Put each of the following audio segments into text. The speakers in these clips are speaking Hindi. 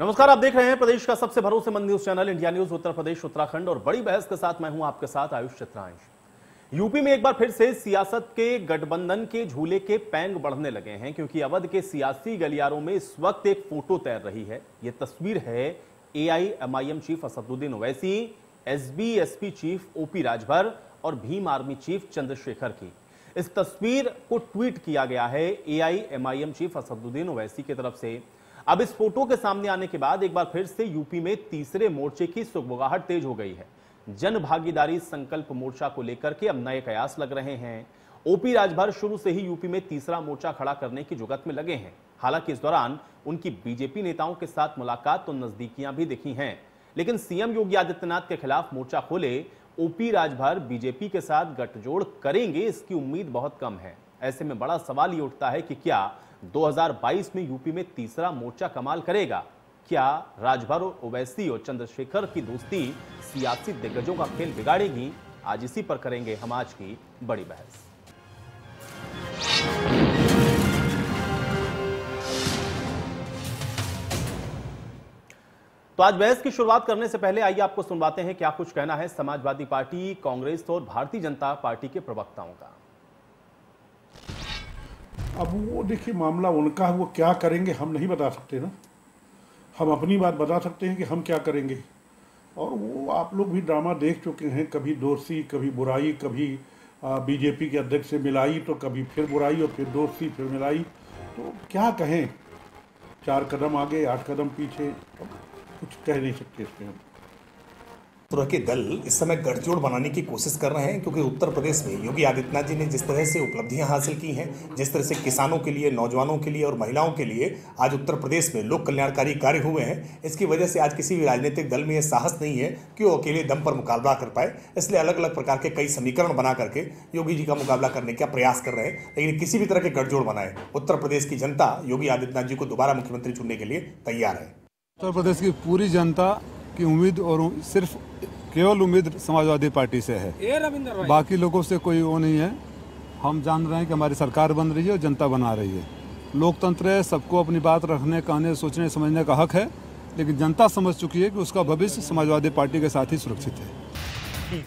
नमस्कार, आप देख रहे हैं प्रदेश का सबसे भरोसेमंद news channel India news Uttar Pradesh Uttarakhand और बड़ी बहस के साथ मैं हूं आपके साथ आयुष चित्रांश। यूपी में एक बार फिर से सियासत के गठबंधन के झूले के पैंग बढ़ने लगे हैं, क्योंकि अवध के सियासी गलियारों में इस वक्त एक फोटो तैर रही है। ये तस्वीर है AIMIM chief Asaduddin Owaisi, SBSP chief OP Rajbhar और भीम आर्मी चीफ चंद्रशेखर की। इस तस्वीर को ट्वीट किया गया है AIMIM चीफ असदुद्दीन ओवैसी की तरफ से। अब इस फोटो के सामने आने के बाद एक बार फिर से यूपी में तीसरे मोर्चे की सुगबुगाहट तेज हो गई है। जनभागीदारी संकल्प मोर्चा को लेकर के अब नए कयास लग रहे हैं। OP राजभर शुरू से ही यूपी में तीसरा मोर्चा खड़ा करने की जुगत में लगे हैं। हालांकि इस दौरान उनकी बीजेपी नेताओं के साथ मुलाकात तो नजदीकियां भी दिखी हैं, लेकिन सीएम योगी आदित्यनाथ के खिलाफ मोर्चा खोले OP राजभर बीजेपी के साथ गठजोड़ करेंगे, इसकी उम्मीद बहुत कम है। ऐसे में बड़ा सवाल ये उठता है कि क्या 2022 में यूपी में तीसरा मोर्चा कमाल करेगा? क्या राजभर, ओवैसी और चंद्रशेखर की दोस्ती सियासी दिग्गजों का खेल बिगाड़ेगी? आज इसी पर करेंगे हम आज की बड़ी बहस। तो आज बहस की शुरुआत करने से पहले आइए आपको सुनवाते हैं क्या कुछ कहना है समाजवादी पार्टी, कांग्रेस और भारतीय जनता पार्टी के प्रवक्ताओं का। अब वो देखिए मामला उनका है, वो क्या करेंगे हम नहीं बता सकते ना। हम अपनी बात बता सकते हैं कि हम क्या करेंगे, और वो आप लोग भी ड्रामा देख चुके हैं। कभी दोस्ती, कभी बुराई, कभी बीजेपी के अध्यक्ष से मिलाई, तो कभी फिर बुराई और फिर दोस्ती, फिर मिलाई। तो क्या कहें, 4 कदम आगे 8 कदम पीछे, कुछ कह नहीं सकते इसमें। हम पूर्व के दल इस समय गठजोड़ बनाने की कोशिश कर रहे हैं, क्योंकि उत्तर प्रदेश में योगी आदित्यनाथ जी ने जिस तरह से उपलब्धियां हासिल की हैं, जिस तरह से किसानों के लिए, नौजवानों के लिए और महिलाओं के लिए आज उत्तर प्रदेश में लोक कल्याणकारी कार्य हुए हैं, इसकी वजह से आज किसी भी राजनीतिक दल में यह साहस नहीं है कि वो अकेले दम पर मुकाबला कर पाए। इसलिए अलग अलग प्रकार के कई समीकरण बना करके योगी जी का मुकाबला करने का प्रयास कर रहे हैं, लेकिन किसी भी तरह के गठजोड़ बनाए उत्तर प्रदेश की जनता योगी आदित्यनाथ जी को दोबारा मुख्यमंत्री चुनने के लिए तैयार है। उत्तर प्रदेश की पूरी जनता की उम्मीद और सिर्फ केवल उम्मीद समाजवादी पार्टी से है, बाकी लोगों से कोई वो नहीं है। हम जान रहे हैं कि हमारी सरकार बन रही है और जनता बना रही है। लोकतंत्र है, सबको अपनी बात रखने, कहने, सोचने, समझने का हक है, लेकिन जनता समझ चुकी है कि उसका भविष्य समाजवादी पार्टी के साथ ही सुरक्षित है।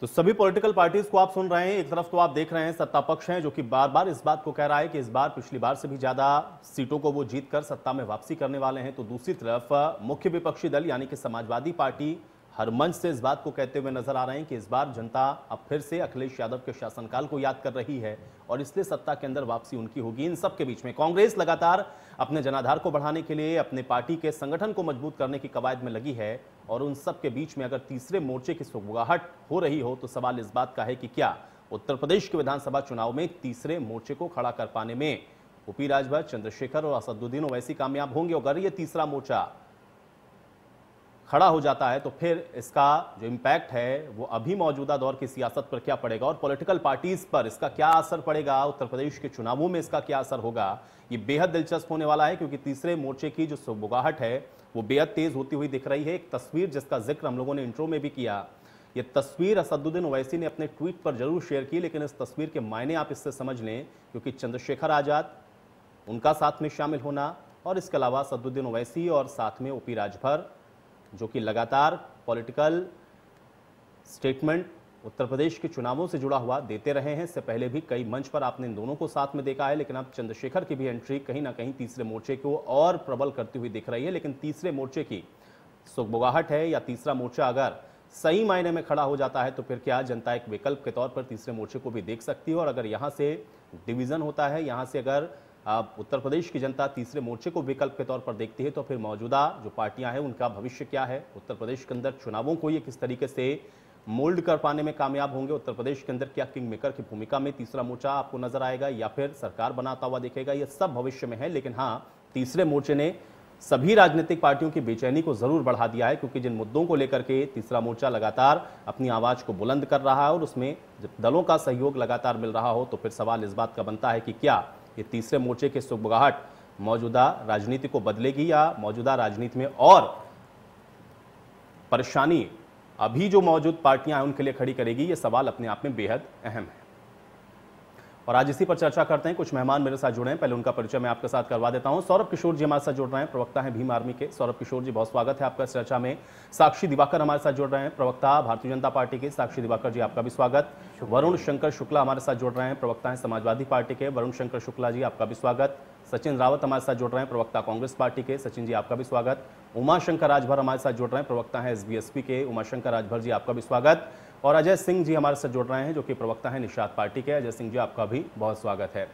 तो सभी पॉलिटिकल पार्टीज को आप सुन रहे हैं। एक तरफ तो आप देख रहे हैं सत्ता पक्ष है जो कि बार बार इस बात को कह रहा है कि इस बार पिछली बार से भी ज्यादा सीटों को वो जीतकर सत्ता में वापसी करने वाले हैं, तो दूसरी तरफ मुख्य विपक्षी दल यानी कि समाजवादी पार्टी हर मंच से इस बात को कहते हुए नजर आ रहे हैं कि इस बार जनता अब फिर से अखिलेश यादव के शासनकाल को याद कर रही है और इसलिए सत्ता के अंदर वापसी उनकी होगी। इन सबके बीच में कांग्रेस लगातार अपने जनाधार को बढ़ाने के लिए, अपने पार्टी के संगठन को मजबूत करने की कवायद में लगी है, और उन सब के बीच में अगर तीसरे मोर्चे की सुगबुगाहट हो रही हो तो सवाल इस बात का है कि क्या उत्तर प्रदेश के विधानसभा चुनाव में तीसरे मोर्चे को खड़ा कर पाने में OP राजभर, चंद्रशेखर और असदुद्दीन ओवैसी कामयाब होंगे? अगर ये तीसरा मोर्चा खड़ा हो जाता है तो फिर इसका जो इम्पैक्ट है वो अभी मौजूदा दौर की सियासत पर क्या पड़ेगा और पॉलिटिकल पार्टीज पर इसका क्या असर पड़ेगा, उत्तर प्रदेश के चुनावों में इसका क्या असर होगा, ये बेहद दिलचस्प होने वाला है। क्योंकि तीसरे मोर्चे की जो सुगबुगाहट है वो बेहद तेज होती हुई दिख रही है। एक तस्वीर जिसका जिक्र हम लोगों ने इंट्रो में भी किया, ये तस्वीर असदुद्दीन ओवैसी ने अपने ट्वीट पर जरूर शेयर की, लेकिन इस तस्वीर के मायने आप इससे समझ लें, क्योंकि चंद्रशेखर आजाद, उनका साथ में शामिल होना और इसके अलावा असदुद्दीन ओवैसी और साथ में OP राजभर जो कि लगातार पॉलिटिकल स्टेटमेंट उत्तर प्रदेश के चुनावों से जुड़ा हुआ देते रहे हैं। इससे पहले भी कई मंच पर आपने इन दोनों को साथ में देखा है, लेकिन अब चंद्रशेखर की भी एंट्री कहीं ना कहीं तीसरे मोर्चे को और प्रबल करती हुई दिख रही है। लेकिन तीसरे मोर्चे की सुगबुगाहट है या तीसरा मोर्चा अगर सही मायने में खड़ा हो जाता है तो फिर क्या जनता एक विकल्प के तौर पर तीसरे मोर्चे को भी देख सकती है? और अगर यहाँ से डिवीज़न होता है, यहाँ से अगर आप उत्तर प्रदेश की जनता तीसरे मोर्चे को विकल्प के तौर पर देखती है तो फिर मौजूदा जो पार्टियां हैं उनका भविष्य क्या है? उत्तर प्रदेश के अंदर चुनावों को ये किस तरीके से मोल्ड कर पाने में कामयाब होंगे? उत्तर प्रदेश के अंदर क्या किंग मेकर की भूमिका में तीसरा मोर्चा आपको नजर आएगा या फिर सरकार बनाता हुआ दिखेगा? ये सब भविष्य में है, लेकिन हाँ, तीसरे मोर्चे ने सभी राजनीतिक पार्टियों की बेचैनी को जरूर बढ़ा दिया है, क्योंकि जिन मुद्दों को लेकर के तीसरा मोर्चा लगातार अपनी आवाज को बुलंद कर रहा है और उसमें जब दलों का सहयोग लगातार मिल रहा हो तो फिर सवाल इस बात का बनता है कि क्या ये तीसरे मोर्चे की सुगबुगाहट मौजूदा राजनीति को बदलेगी या मौजूदा राजनीति में और परेशानी अभी जो मौजूद पार्टियां हैं उनके लिए खड़ी करेगी? ये सवाल अपने आप में बेहद अहम है। और आज इसी पर चर्चा करते हैं। कुछ मेहमान मेरे साथ जुड़े हैं, पहले उनका परिचय मैं आपके साथ करवा देता हूं। सौरभ किशोर जी हमारे साथ जुड़ रहे हैं, प्रवक्ता हैं भीम आर्मी के। सौरभ किशोर जी बहुत स्वागत है आपका इस चर्चा में। साक्षी दिवाकर हमारे साथ जुड़ रहे हैं, प्रवक्ता भारतीय जनता पार्टी के। साक्षी दिवाकर जी आपका भी स्वागत। वरुण शंकर शुक्ला हमारे साथ जुड़ रहे हैं, प्रवक्ता हैं समाजवादी पार्टी के। वरुण शंकर शुक्ला जी आपका भी स्वागत। सचिन रावत हमारे साथ जुड़ रहे हैं, प्रवक्ता कांग्रेस पार्टी के। सचिन जी आपका भी स्वागत। उमाशंकर राजभर हमारे साथ जुड़ रहे हैं, प्रवक्ता हैं एसबीएसपी के। उमाशंकर राजभर जी आपका भी स्वागत। और अजय सिंह जी हमारे साथ जुड़ रहे हैं, जो कि प्रवक्ता हैं निषाद पार्टी के। अजय सिंह जी आपका भी बहुत स्वागत है।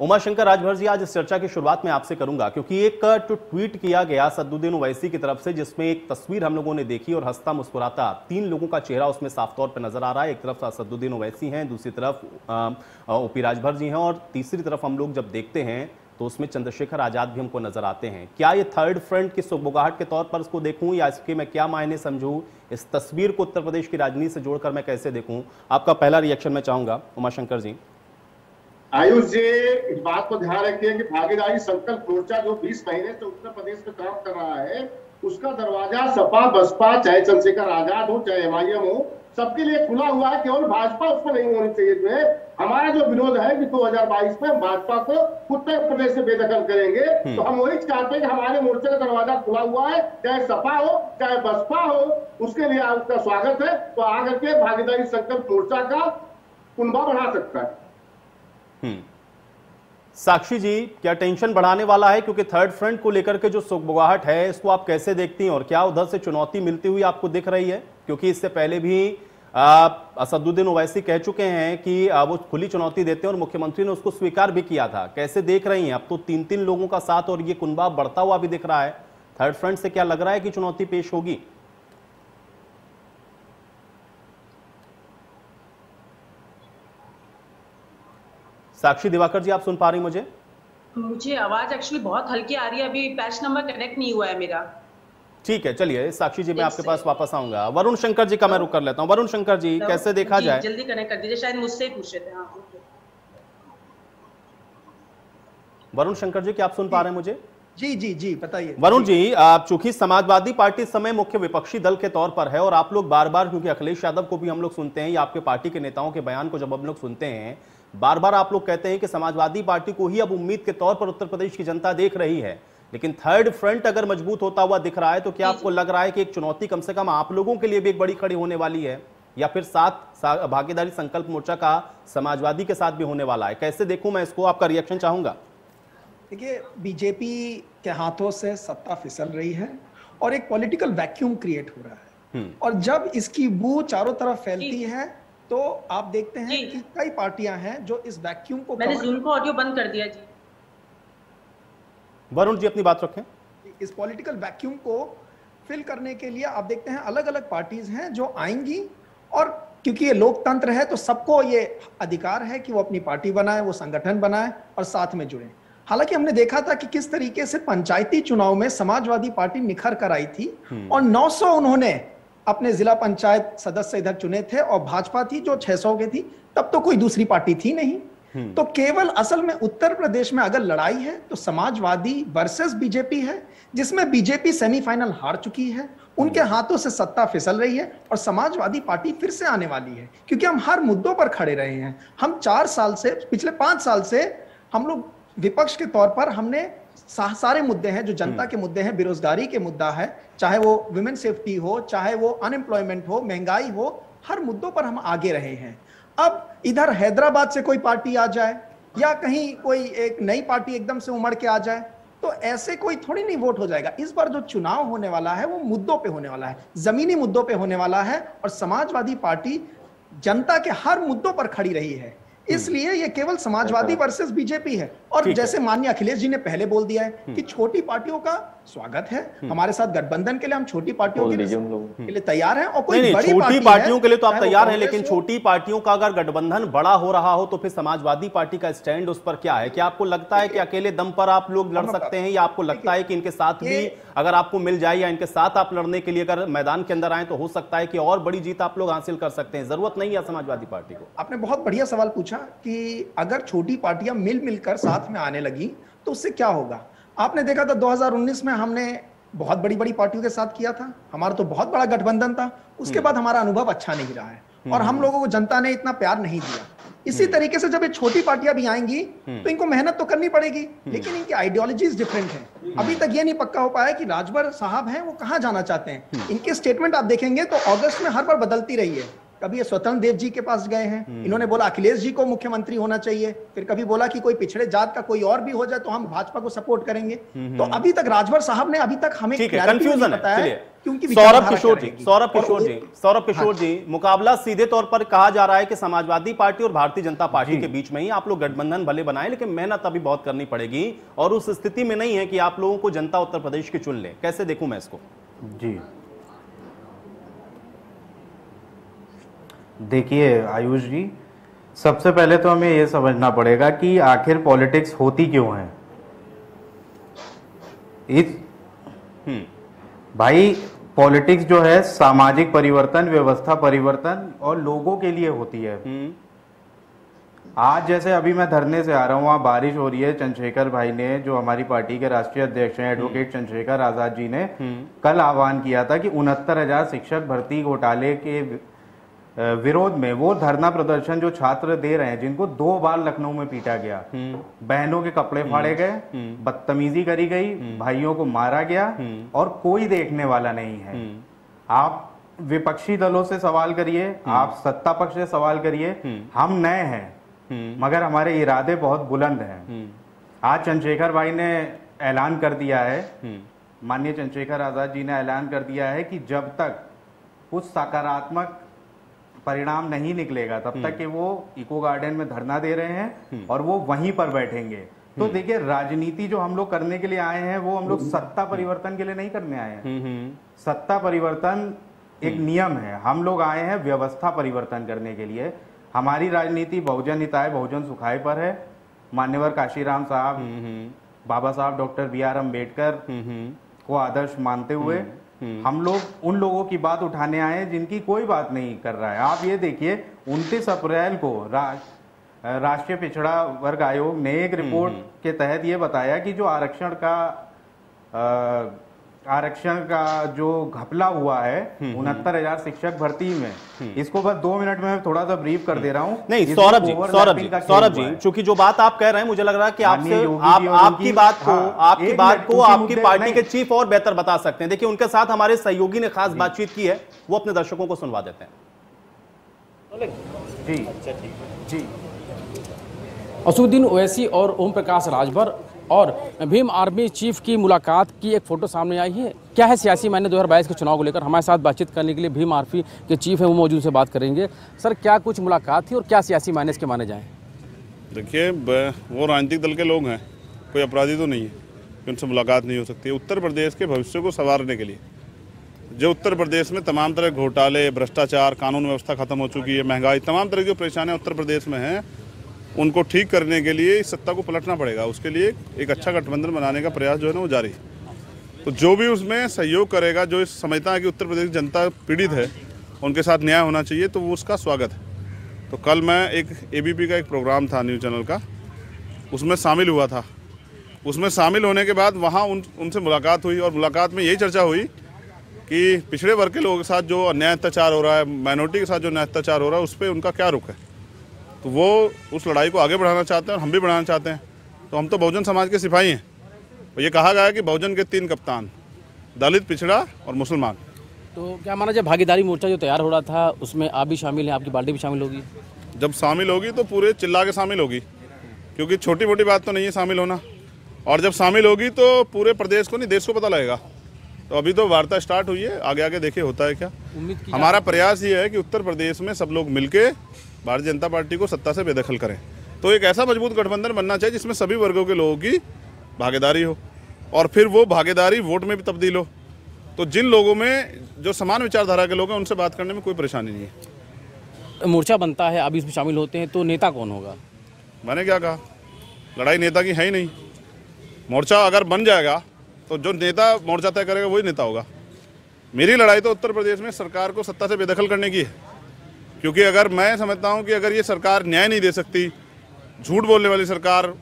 उमाशंकर राजभर जी, आज इस चर्चा की शुरुआत मैं आपसे करूंगा, क्योंकि एक ट्वीट किया गया असदुद्दीन ओवैसी की तरफ से, जिसमें एक तस्वीर हम लोगों ने देखी और हंसता मुस्कुराता तीन लोगों का चेहरा उसमें साफ तौर पर नजर आ रहा है। एक तरफ असदुद्दीन ओवैसी हैं, दूसरी तरफ OP राजभर जी हैं, और तीसरी तरफ हम लोग जब देखते हैं तो उसमें चंद्रशेखर आजाद भी हमको नजर आते हैं। क्या ये थर्ड फ्रंट की सुगबुगाहट के तौर पर इसको देखूं, या इसके मैं क्या मायने समझूं? इस तस्वीर को उत्तर प्रदेश की राजनीति से जोड़कर मैं कैसे देखूं? आपका पहला रिएक्शन मैं चाहूंगा उमाशंकर जी। आयुष जी, इस बात को ध्यान रखिए कि भागीदारी संकल्प मोर्चा जो 20 महीने से उत्तर प्रदेश में काम कर रहा है, उसका दरवाजा सपा बसपा, चाहे चंद्रशेखर आजाद हो चाहे AIMIM हो, सबके लिए खुला हुआ है। केवल भाजपा उसमें नहीं होनी चाहिए। जो है हमारा जो विरोध है कि 2022 में भाजपा को उत्तर प्रदेश से बेदखल करेंगे, तो हम वही चाहते हैं कि हमारे मोर्चे का दरवाजा खुला हुआ है, चाहे सपा हो चाहे बसपा हो, उसके लिए आपका स्वागत है। तो आकर के भागीदारी संकल्प मोर्चा का कुंभा बढ़ा सकता है। साक्षी जी, क्या टेंशन बढ़ाने वाला है, क्योंकि थर्ड फ्रंट को लेकर के जो सुगबुगाहट है, इसको आप कैसे देखती हैं, और क्या उधर से चुनौती मिलती हुई आपको दिख रही है? क्योंकि इससे पहले भी असदुद्दीन ओवैसी कह चुके हैं कि वो खुली चुनौती देते हैं, और मुख्यमंत्री ने उसको स्वीकार भी किया था। कैसे देख रही हैं अब तो तीन तीन लोगों का साथ, और ये कुनबा बढ़ता हुआ भी दिख रहा है? थर्ड फ्रंट से क्या लग रहा है कि चुनौती पेश होगी? साक्षी दिवाकर जी, आप सुन पा रही? मुझे आवाज एक्चुअली बहुत हल्की आ रही है, अभी पैच नंबर कनेक्ट नहीं हुआ है मेरा। ठीक है, चलिए साक्षी जी, मैं आपके पास वापस आऊंगा। वरुण शंकर जी का मैं रुक कर लेता हूं। वरुण शंकर जी, कैसे देखा जाए? जल्दी कनेक्ट कर दीजिए, शायद मुझसे ही पूछ रहे थे। हाँ, वरुण शंकर जी, क्या आप सुन पा रहे हैं मुझे? जी जी जी, बताइए। वरुण जी, आप चूंकि समाजवादी पार्टी इस समय मुख्य विपक्षी दल के तौर पर है, और आप लोग बार बार, क्योंकि अखिलेश यादव को भी हम लोग सुनते हैं, या आपके पार्टी के नेताओं के बयान को जब हम लोग सुनते हैं, बार बार आप लोग कहते हैं कि समाजवादी पार्टी को ही अब उम्मीद के तौर पर उत्तर प्रदेश की जनता देख रही है। लेकिन थर्ड फ्रंट अगर मजबूत होता हुआ दिख रहा है, तो क्या आपको लग रहा है कि एक चुनौती कम से कम आप लोगों के लिए भी एक बड़ी खड़ी होने वाली है, या फिर साथ भागीदारी संकल्प मोर्चा का समाजवादी के साथ भी होने वाला है? कैसे देखूं मैं इसको, आपका रिएक्शन चाहूंगा। देखिए, बीजेपी के हाथों से सत्ता फिसल रही है, और एक पॉलिटिकल वैक्यूम क्रिएट हो रहा है, और जब इसकी बू चारों तरफ फैलती है, तो आप देखते हैं कि कई पार्टियां हैं जो इस वैक्यूम को, मैंने ज़ूम को ऑडियो बंद कर दिया जी। वरुण जी, अपनी बात रखें। इस पॉलिटिकल वैक्यूम को फिल करने के लिए आप देखते हैं अलग अलग पार्टीज हैं जो आएंगी, और क्योंकि ये लोकतंत्र है, तो सबको ये अधिकार है कि वो अपनी पार्टी बनाए, वो संगठन बनाए, और साथ में जुड़े। हालांकि हमने देखा था कि किस तरीके से पंचायती चुनाव में समाजवादी पार्टी निखर कर आई थी, और 900 उन्होंने अपने जिला पंचायत सदस्य इधर चुने थे, और भाजपा थी जो 600 के थी, तब तो कोई दूसरी पार्टी थी नहीं। तो केवल असल में उत्तर प्रदेश में अगर लड़ाई है, तो समाजवादी वर्सेस बीजेपी है, जिसमें बीजेपी सेमीफाइनल हार चुकी है, उनके हाथों से सत्ता फिसल रही है, और समाजवादी पार्टी फिर से आने वाली है, क्योंकि हम हर मुद्दों पर खड़े रहे हैं। हम 4 साल से, पिछले 5 साल से हम लोग विपक्ष के तौर पर, हमने सारे मुद्दे हैं जो जनता के मुद्दे हैं, बेरोजगारी के मुद्दा है, चाहे वो वुमेन सेफ्टी हो, चाहे वो अनएम्प्लॉयमेंट हो, महंगाई हो, हर मुद्दों पर हम आगे रहे हैं। अब इधर हैदराबाद से कोई पार्टी आ जाए, या कहीं कोई एक नई पार्टी एकदम से उमड़ के आ जाए, तो ऐसे कोई थोड़ी नहीं वोट हो जाएगा। इस बार जो चुनाव होने वाला है, वो मुद्दों पे होने वाला है, जमीनी मुद्दों पे होने वाला है, और समाजवादी पार्टी जनता के हर मुद्दों पर खड़ी रही है, इसलिए ये केवल समाजवादी वर्सेस बीजेपी है। और जैसे माननीय अखिलेश जी ने पहले बोल दिया है कि छोटी पार्टियों का स्वागत है, हमारे साथ गठबंधन के लिए हम छोटी पार्टियों के लिए तैयार हैं, और कोई बड़ी छोटी पार्टियों के लिए तो आप तैयार हैं, लेकिन छोटी पार्टियों का अगर गठबंधन बड़ा हो रहा हो, तो फिर समाजवादी पार्टी का स्टैंड उस पर क्या है? क्या आपको लगता है कि अकेले दम पर आप लोग लड़ सकते हैं, या आपको लगता है कि इनके साथ भी अगर आपको मिल जाए, या इनके साथ आप लड़ने के लिए अगर मैदान के अंदर आए, तो हो सकता है कि और बड़ी जीत आप लोग हासिल कर सकते हैं? जरूरत नहीं है समाजवादी पार्टी को। आपने बहुत बढ़िया सवाल पूछा कि अगर छोटी पार्टियां मिल मिलकर साथ में आने लगी, तो उससे क्या होगा। आपने देखा था 2019 में हमने बहुत बड़ी बड़ी पार्टियों के साथ किया था, हमारा तो बहुत बड़ा गठबंधन था, उसके बाद हमारा अनुभव अच्छा नहीं रहा है, और हम लोगों को जनता ने इतना प्यार नहीं दिया। इसी तरीके से जब ये छोटी पार्टियां भी आएंगी तो इनको मेहनत तो करनी पड़ेगी, लेकिन इनकी आइडियोलॉजीज डिफरेंट है। अभी तक ये नहीं पक्का हो पाया कि राजभर साहब हैं वो कहाँ जाना चाहते हैं। इनके स्टेटमेंट आप देखेंगे तो अगस्त में हर बार बदलती रही है। कभी ये स्वतंत्र देव जी के पास गए हैं, इन्होंने बोला अखिलेश जी को मुख्यमंत्री होना चाहिए, फिर कभी बोला कि कोई पिछड़े जात का कोई और भी हो जाए तो हम भाजपा को सपोर्ट करेंगे। तो अभी तक राजभर साहब ने अभी तक हमें कंफ्यूजन है क्योंकि सौरभ किशोर जी मुकाबला सीधे तौर पर कहा जा रहा है कि समाजवादी पार्टी और भारतीय जनता पार्टी के बीच में ही आप लोग गठबंधन भले बनाएं, लेकिन मेहनत अभी बहुत करनी पड़ेगी और उस स्थिति में नहीं है कि आप लोगों को जनता उत्तर प्रदेश की चुन ले। कैसे देखूं मैं इसको? जी देखिए आयुष जी, सबसे पहले तो हमें यह समझना पड़ेगा कि आखिर पॉलिटिक्स होती क्यों है। भाई पॉलिटिक्स जो है सामाजिक परिवर्तन, व्यवस्था परिवर्तन और लोगों के लिए होती है। आज जैसे अभी मैं धरने से आ रहा हूँ, वहाँ बारिश हो रही है। चंद्रशेखर भाई ने, जो हमारी पार्टी के राष्ट्रीय अध्यक्ष हैं, एडवोकेट चंद्रशेखर आजाद जी ने कल आह्वान किया था कि 69,000 शिक्षक भर्ती घोटाले के विरोध में वो धरना प्रदर्शन जो छात्र दे रहे हैं, जिनको 2 बार लखनऊ में पीटा गया, बहनों के कपड़े फाड़े गए, बदतमीजी करी गई, भाइयों को मारा गया और कोई देखने वाला नहीं है। आप विपक्षी दलों से सवाल करिए, आप सत्ता पक्ष से सवाल करिए, हम नए हैं मगर हमारे इरादे बहुत बुलंद हैं। आज चंद्रशेखर भाई ने ऐलान कर दिया है, माननीय चंद्रशेखर आजाद जी ने ऐलान कर दिया है कि जब तक कुछ सकारात्मक परिणाम नहीं निकलेगा तब तक कि वो इको गार्डन में धरना दे रहे हैं और वो वहीं पर बैठेंगे। तो देखिए, राजनीति जो हम लोग करने के लिए आए हैं वो हम लोग सत्ता परिवर्तन के लिए नहीं करने आए हैं। सत्ता परिवर्तन एक नियम है, हम लोग आए हैं व्यवस्था परिवर्तन करने के लिए। हमारी राजनीति बहुजन हिताय, बहुजन सुखाय पर है। मान्यवर काशीराम साहब, बाबा साहब डॉक्टर BR अम्बेडकर को आदर्श मानते हुए हम लोग उन लोगों की बात उठाने आए हैं जिनकी कोई बात नहीं कर रहा है। आप ये देखिए, 29 अप्रैल को राष्ट्रीय पिछड़ा वर्ग आयोग ने एक रिपोर्ट के तहत ये बताया कि जो आरक्षण का जो घपला हुआ है 69,000 शिक्षक भर्ती में, इसको बस 2 मिनट में थोड़ा सा ब्रीफ कर दे रहा हूँ। नहीं सौरभ जी, चूंकि जो बात आप कह रहे हैं मुझे लग रहा है कि आपकी बात को आपकी पार्टी के चीफ और बेहतर बता सकते हैं। देखिए, उनके साथ हमारे सहयोगी ने खास बातचीत की है, वो अपने दर्शकों को सुनवा देते हैं। जी जी, असदुद्दीन ओवैसी और ओम प्रकाश राजभर और भीम आर्मी चीफ की मुलाकात की एक फ़ोटो सामने आई है। क्या है सियासी मायने 2022 के चुनाव को लेकर? हमारे साथ बातचीत करने के लिए भीम आर्मी के चीफ हैं, वो मौजूद से बात करेंगे। सर, क्या कुछ मुलाकात थी और क्या सियासी मायने इसके माने जाएँ? देखिए, वो राजनीतिक दल के लोग हैं, कोई अपराधी तो नहीं है कि उनसे मुलाकात नहीं हो सकती। उत्तर प्रदेश के भविष्य को संवारने के लिए, जो उत्तर प्रदेश में तमाम तरह के घोटाले, भ्रष्टाचार, कानून व्यवस्था खत्म हो चुकी है, महंगाई, तमाम तरह की जो परेशानियाँ उत्तर प्रदेश में हैं, उनको ठीक करने के लिए इस सत्ता को पलटना पड़ेगा। उसके लिए एक अच्छा गठबंधन बनाने का प्रयास जो है ना वो जारी है। तो जो भी उसमें सहयोग करेगा, जो इस समझता है कि उत्तर प्रदेश की जनता पीड़ित है, उनके साथ न्याय होना चाहिए, तो वो उसका स्वागत है। तो कल मैं एक ABP का एक प्रोग्राम था न्यूज़ चैनल का, उसमें शामिल हुआ था। उसमें शामिल होने के बाद वहाँ उनसे मुलाकात हुई और मुलाकात में यही चर्चा हुई कि पिछड़े वर्ग के लोगों के साथ जो अन्याय अत्याचार हो रहा है, माइनॉरिटी के साथ जो अन्याय अत्याचार हो रहा है, उस पर उनका क्या रुख है। तो वो उस लड़ाई को आगे बढ़ाना चाहते हैं और हम भी बढ़ाना चाहते हैं। तो हम तो बहुजन समाज के सिपाही हैं। और ये कहा गया कि बहुजन के 3 कप्तान, दलित, पिछड़ा और मुसलमान। तो क्या माना, जब भागीदारी मोर्चा जो तैयार हो रहा था उसमें आप भी शामिल हैं, आपकी पार्टी भी शामिल होगी? जब शामिल होगी तो पूरे चिल्ला के शामिल होगी, क्योंकि छोटी मोटी बात तो नहीं है शामिल होना। और जब शामिल होगी तो पूरे प्रदेश को नहीं, देश को पता लगेगा। तो अभी तो वार्ता स्टार्ट हुई है, आगे आगे देखिए होता है क्या। हमारा प्रयास ये है कि उत्तर प्रदेश में सब लोग मिल के भारतीय जनता पार्टी को सत्ता से बेदखल करें। तो एक ऐसा मजबूत गठबंधन बनना चाहिए जिसमें सभी वर्गों के लोगों की भागीदारी हो और फिर वो भागीदारी वोट में भी तब्दील हो। तो जिन लोगों में जो समान विचारधारा के लोग हैं उनसे बात करने में कोई परेशानी नहीं है। मोर्चा बनता है, आप इसमें शामिल होते हैं, तो नेता कौन होगा? मैंने क्या कहा, लड़ाई नेता की है ही नहीं। मोर्चा अगर बन जाएगा तो जो नेता मोर्चा तय करेगा वही नेता होगा। मेरी लड़ाई तो उत्तर प्रदेश में सरकार को सत्ता से बेदखल करने की है, क्योंकि अगर मैं समझता हूं कि अगर ये सरकार न्याय नहीं दे सकती, झूठ बोलने वाली सरकार,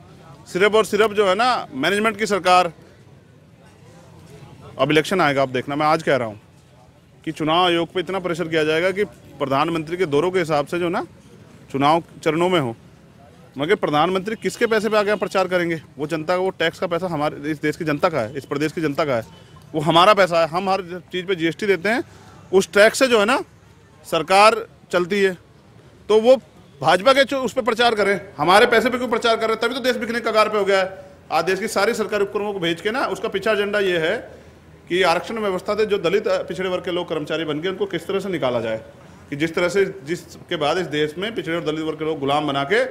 सिर्फ और सिर्फ जो है ना मैनेजमेंट की सरकार। अब इलेक्शन आएगा, आप देखना, मैं आज कह रहा हूं कि चुनाव आयोग पे इतना प्रेशर किया जाएगा कि प्रधानमंत्री के दौरों के हिसाब से जो ना चुनाव चरणों में हो, मगर प्रधानमंत्री किसके पैसे पे आगे यहाँ प्रचार करेंगे? वो जनता का, वो टैक्स का पैसा हमारे इस देश की जनता का है, इस प्रदेश की जनता का है, वो हमारा पैसा है। हम हर चीज़ पे जीएसटी देते हैं, उस टैक्स से जो है ना सरकार चलती है, तो वो भाजपा के उस पर प्रचार करें, हमारे पैसे पे क्यों प्रचार कर रहे हैं? तभी तो देश बिकने की कगार पर हो गया है। आज देश की सारी सरकारी उपक्रमों को भेज के ना उसका पिछड़ा एजेंडा ये है कि आरक्षण व्यवस्था से जो दलित पिछड़े वर्ग के लोग कर्मचारी बन गए उनको किस तरह से निकाला जाए, कि जिस तरह से जिसके बाद इस देश में पिछड़े और दलित वर्ग के लोग गुलाम बना के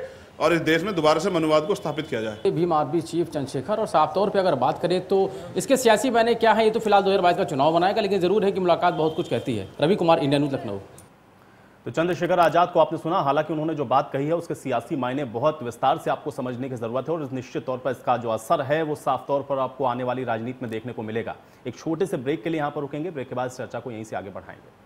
और इस देश में दोबारा से मनुवाद को स्थापित किया जाए। भीम आर्मी चीफ चंद्रशेखर, और साफ तौर पे अगर बात करें तो इसके सियासी मायने क्या है ये तो फिलहाल 2022 का चुनाव बनाएगा, लेकिन जरूर है कि मुलाकात बहुत कुछ कहती है। Ravi Kumar, India news, Lucknow. तो चंद्रशेखर आज़ाद को आपने सुना, हालांकि उन्होंने जो बात कही है उसके सियासी मायने बहुत विस्तार से आपको समझने की ज़रूरत है और निश्चित तौर पर इसका जो असर है वो साफ तौर पर आपको आने वाली राजनीति में देखने को मिलेगा। एक छोटे से ब्रेक के लिए यहाँ पर रुकेंगे, ब्रेक के बाद इस चर्चा को यहीं से आगे बढ़ाएंगे।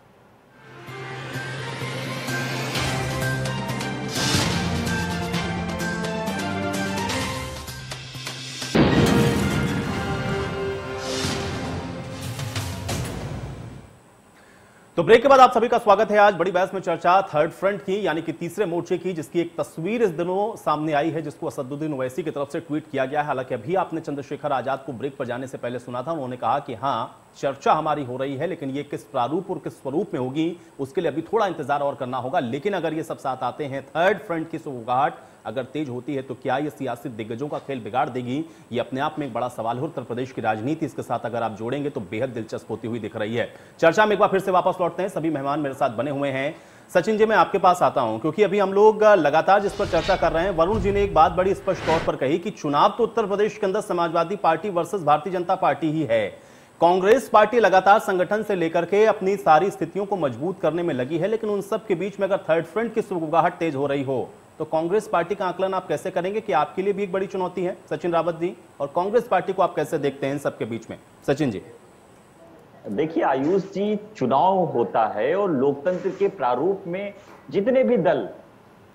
तो ब्रेक के बाद आप सभी का स्वागत है। आज बड़ी बहस में चर्चा थर्ड फ्रंट की, यानी कि तीसरे मोर्चे की, जिसकी एक तस्वीर इस दिनों सामने आई है जिसको असदुद्दीन ओवैसी की तरफ से ट्वीट किया गया है। हालांकि अभी आपने चंद्रशेखर आजाद को ब्रेक पर जाने से पहले सुना था, उन्होंने कहा कि हाँ चर्चा हमारी हो रही है, लेकिन ये किस प्रारूप और किस स्वरूप में होगी उसके लिए अभी थोड़ा इंतजार और करना होगा, लेकिन अगर ये सब साथ आते हैं, थर्ड फ्रंट की सौगाट अगर तेज होती है तो क्या ये सियासी दिग्गजों का खेल बिगाड़ देगी? ये अपने आप में एक बड़ा सवाल है। उत्तर प्रदेश की राजनीति इसके साथ अगर आप जोड़ेंगे तो बेहद दिलचस्प होती हुई दिख रही है। चर्चा में एक बार फिर से वापस लौटते हैं, सभी मेहमान मेरे साथ बने हुए हैं। सचिन जी, मैं आपके पास आता हूं क्योंकि अभी हम लोग लगातार जिस पर चर्चा कर रहे हैं, वरुण जी ने एक बात बड़ी स्पष्ट तौर पर कही कि चुनाव तो उत्तर प्रदेश के अंदर Samajwadi party versus Bharatiya Janata party ही है। कांग्रेस पार्टी लगातार संगठन से लेकर के अपनी सारी स्थितियों को मजबूत करने में लगी है, लेकिन उन सब के बीच में अगर थर्ड फ्रंट की सुगबुगाहट तेज हो रही हो तो कांग्रेस पार्टी का आकलन आप कैसे करेंगे कि आपके लिए भी एक बड़ी चुनौती है सचिन रावत जी, और कांग्रेस पार्टी को आप कैसे देखते हैं इन सबके बीच में? सचिन जी, देखिए आयुष जी, चुनाव होता है और लोकतंत्र के प्रारूप में जितने भी दल,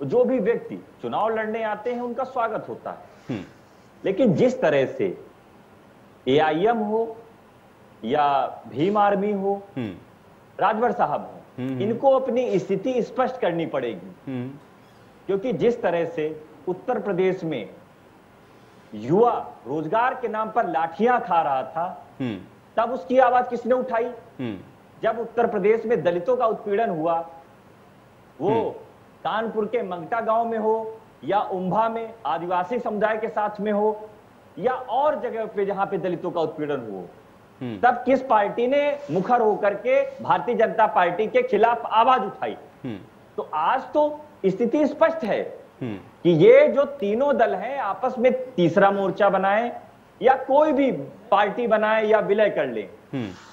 जो भी व्यक्ति चुनाव लड़ने आते हैं उनका स्वागत होता है, लेकिन जिस तरह से एआईएम हो या भीम आर्मी हो, राजभर साहब हो, इनको अपनी स्थिति स्पष्ट करनी पड़ेगी, क्योंकि जिस तरह से उत्तर प्रदेश में युवा रोजगार के नाम पर लाठियां खा रहा था, तब उसकी आवाज किसने उठाई? जब उत्तर प्रदेश में दलितों का उत्पीड़न हुआ, वो कानपुर के मंगटा गांव में हो या उम्भा में आदिवासी समुदाय के साथ में हो या और जगह पे जहां पे दलितों का उत्पीड़न हो, तब किस पार्टी ने मुखर होकर के भारतीय जनता पार्टी के खिलाफ आवाज उठाई? तो आज तो स्थिति स्पष्ट है कि ये जो तीनों दल हैं आपस में तीसरा मोर्चा बनाए या कोई भी पार्टी बनाए या विलय कर ले,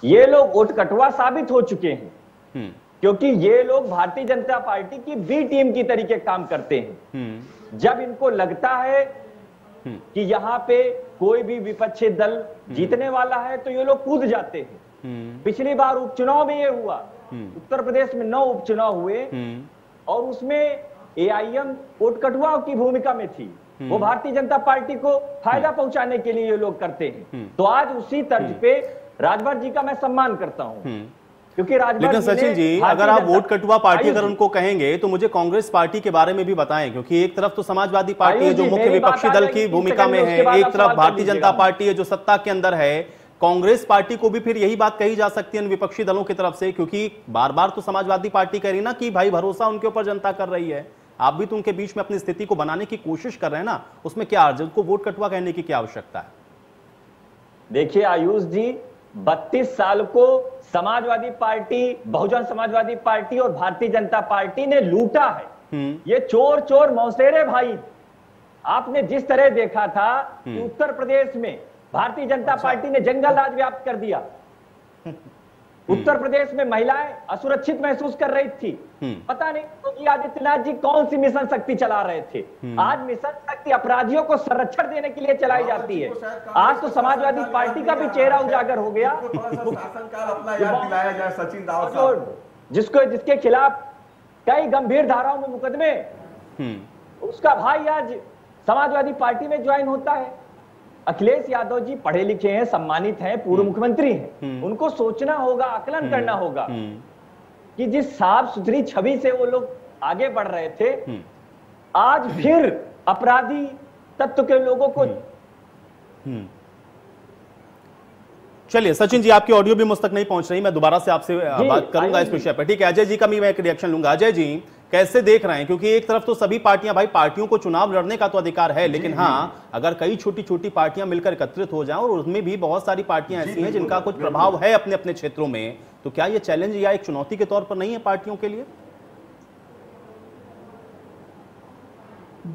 ये लोग उठकटवा साबित हो चुके हैं, क्योंकि ये लोग भारतीय जनता पार्टी की बी टीम की तरीके काम करते हैं। जब इनको लगता है कि यहाँ पे कोई भी विपक्षी दल जीतने वाला है तो ये लोग कूद जाते हैं। पिछली बार उपचुनाव में ये हुआ, उत्तर प्रदेश में 9 उपचुनाव हुए और उसमें एआईएम कोटकटवा की भूमिका में थी, वो भारतीय जनता पार्टी को फायदा पहुंचाने के लिए ये लोग करते हैं। तो आज उसी तर्ज पे राजभर जी का मैं सम्मान करता हूं, क्योंकि लेकिन सचिन जी, अगर आप वोट कटुआ पार्टी अगर उनको कहेंगे तो मुझे कांग्रेस पार्टी के बारे में भी बताएं, क्योंकि एक तरफ तो समाजवादी पार्टी है जो मुख्य विपक्षी दल की भूमिका में है, एक तरफ भारतीय जनता पार्टी है जो सत्ता के अंदर है। कांग्रेस पार्टी को भी फिर यही बात कही जा सकती है इन विपक्षी दलों की तरफ से, क्योंकि बार बार तो समाजवादी पार्टी कह रही ना कि भाई भरोसा उनके ऊपर जनता कर रही है, आप भी तो उनके बीच में अपनी स्थिति को बनाने की कोशिश कर रहे हैं ना, उसमें क्या अर्ज, उनको वोट कटुआ कहने की क्या आवश्यकता है? देखिए आयुष जी, 32 साल को समाजवादी पार्टी, बहुजन समाजवादी पार्टी और भारतीय जनता पार्टी ने लूटा है। ये चोर चोर मौसेरे भाई, आपने जिस तरह देखा था कि उत्तर प्रदेश में भारतीय जनता पार्टी ने जंगल राज व्याप्त कर दिया, उत्तर प्रदेश में महिलाएं असुरक्षित महसूस कर रही थी, पता नहीं योगी आदित्यनाथ जी कौन सी मिशन शक्ति चला रहे थे। आज मिशन शक्ति अपराधियों को संरक्षण देने के लिए चलाई जाती है। आज तो समाजवादी पार्टी का भी चेहरा उजागर हो गया, जिसको जिसके खिलाफ कई गंभीर धाराओं में मुकदमे, उसका भाई आज समाजवादी पार्टी में ज्वाइन होता है। अखिलेश यादव जी पढ़े लिखे हैं, सम्मानित हैं, पूर्व मुख्यमंत्री हैं, उनको सोचना होगा, आकलन करना होगा कि जिस साफ सुथरी छवि से वो लोग आगे बढ़ रहे थे, आज फिर अपराधी तत्व के लोगों को। चलिए सचिन जी, आपकी ऑडियो भी मुझ तक नहीं पहुंच रही, मैं दोबारा से आपसे बात करूंगा इस विषय पर, ठीक है। अजय जी का भी मैं एक रिएक्शन लूंगा। अजय जी कैसे देख रहे हैं, क्योंकि एक तरफ तो सभी पार्टियां, भाई पार्टियों को चुनाव लड़ने का तो अधिकार है, लेकिन हाँ अगर कई छोटी छोटी पार्टियां मिलकर एकत्रित हो जाएं, और उसमें भी बहुत सारी पार्टियां ऐसी हैं जिनका कुछ प्रभाव है अपने अपने क्षेत्रों में, तो क्या ये चैलेंज या एक चुनौती के तौर पर नहीं है पार्टियों के लिए?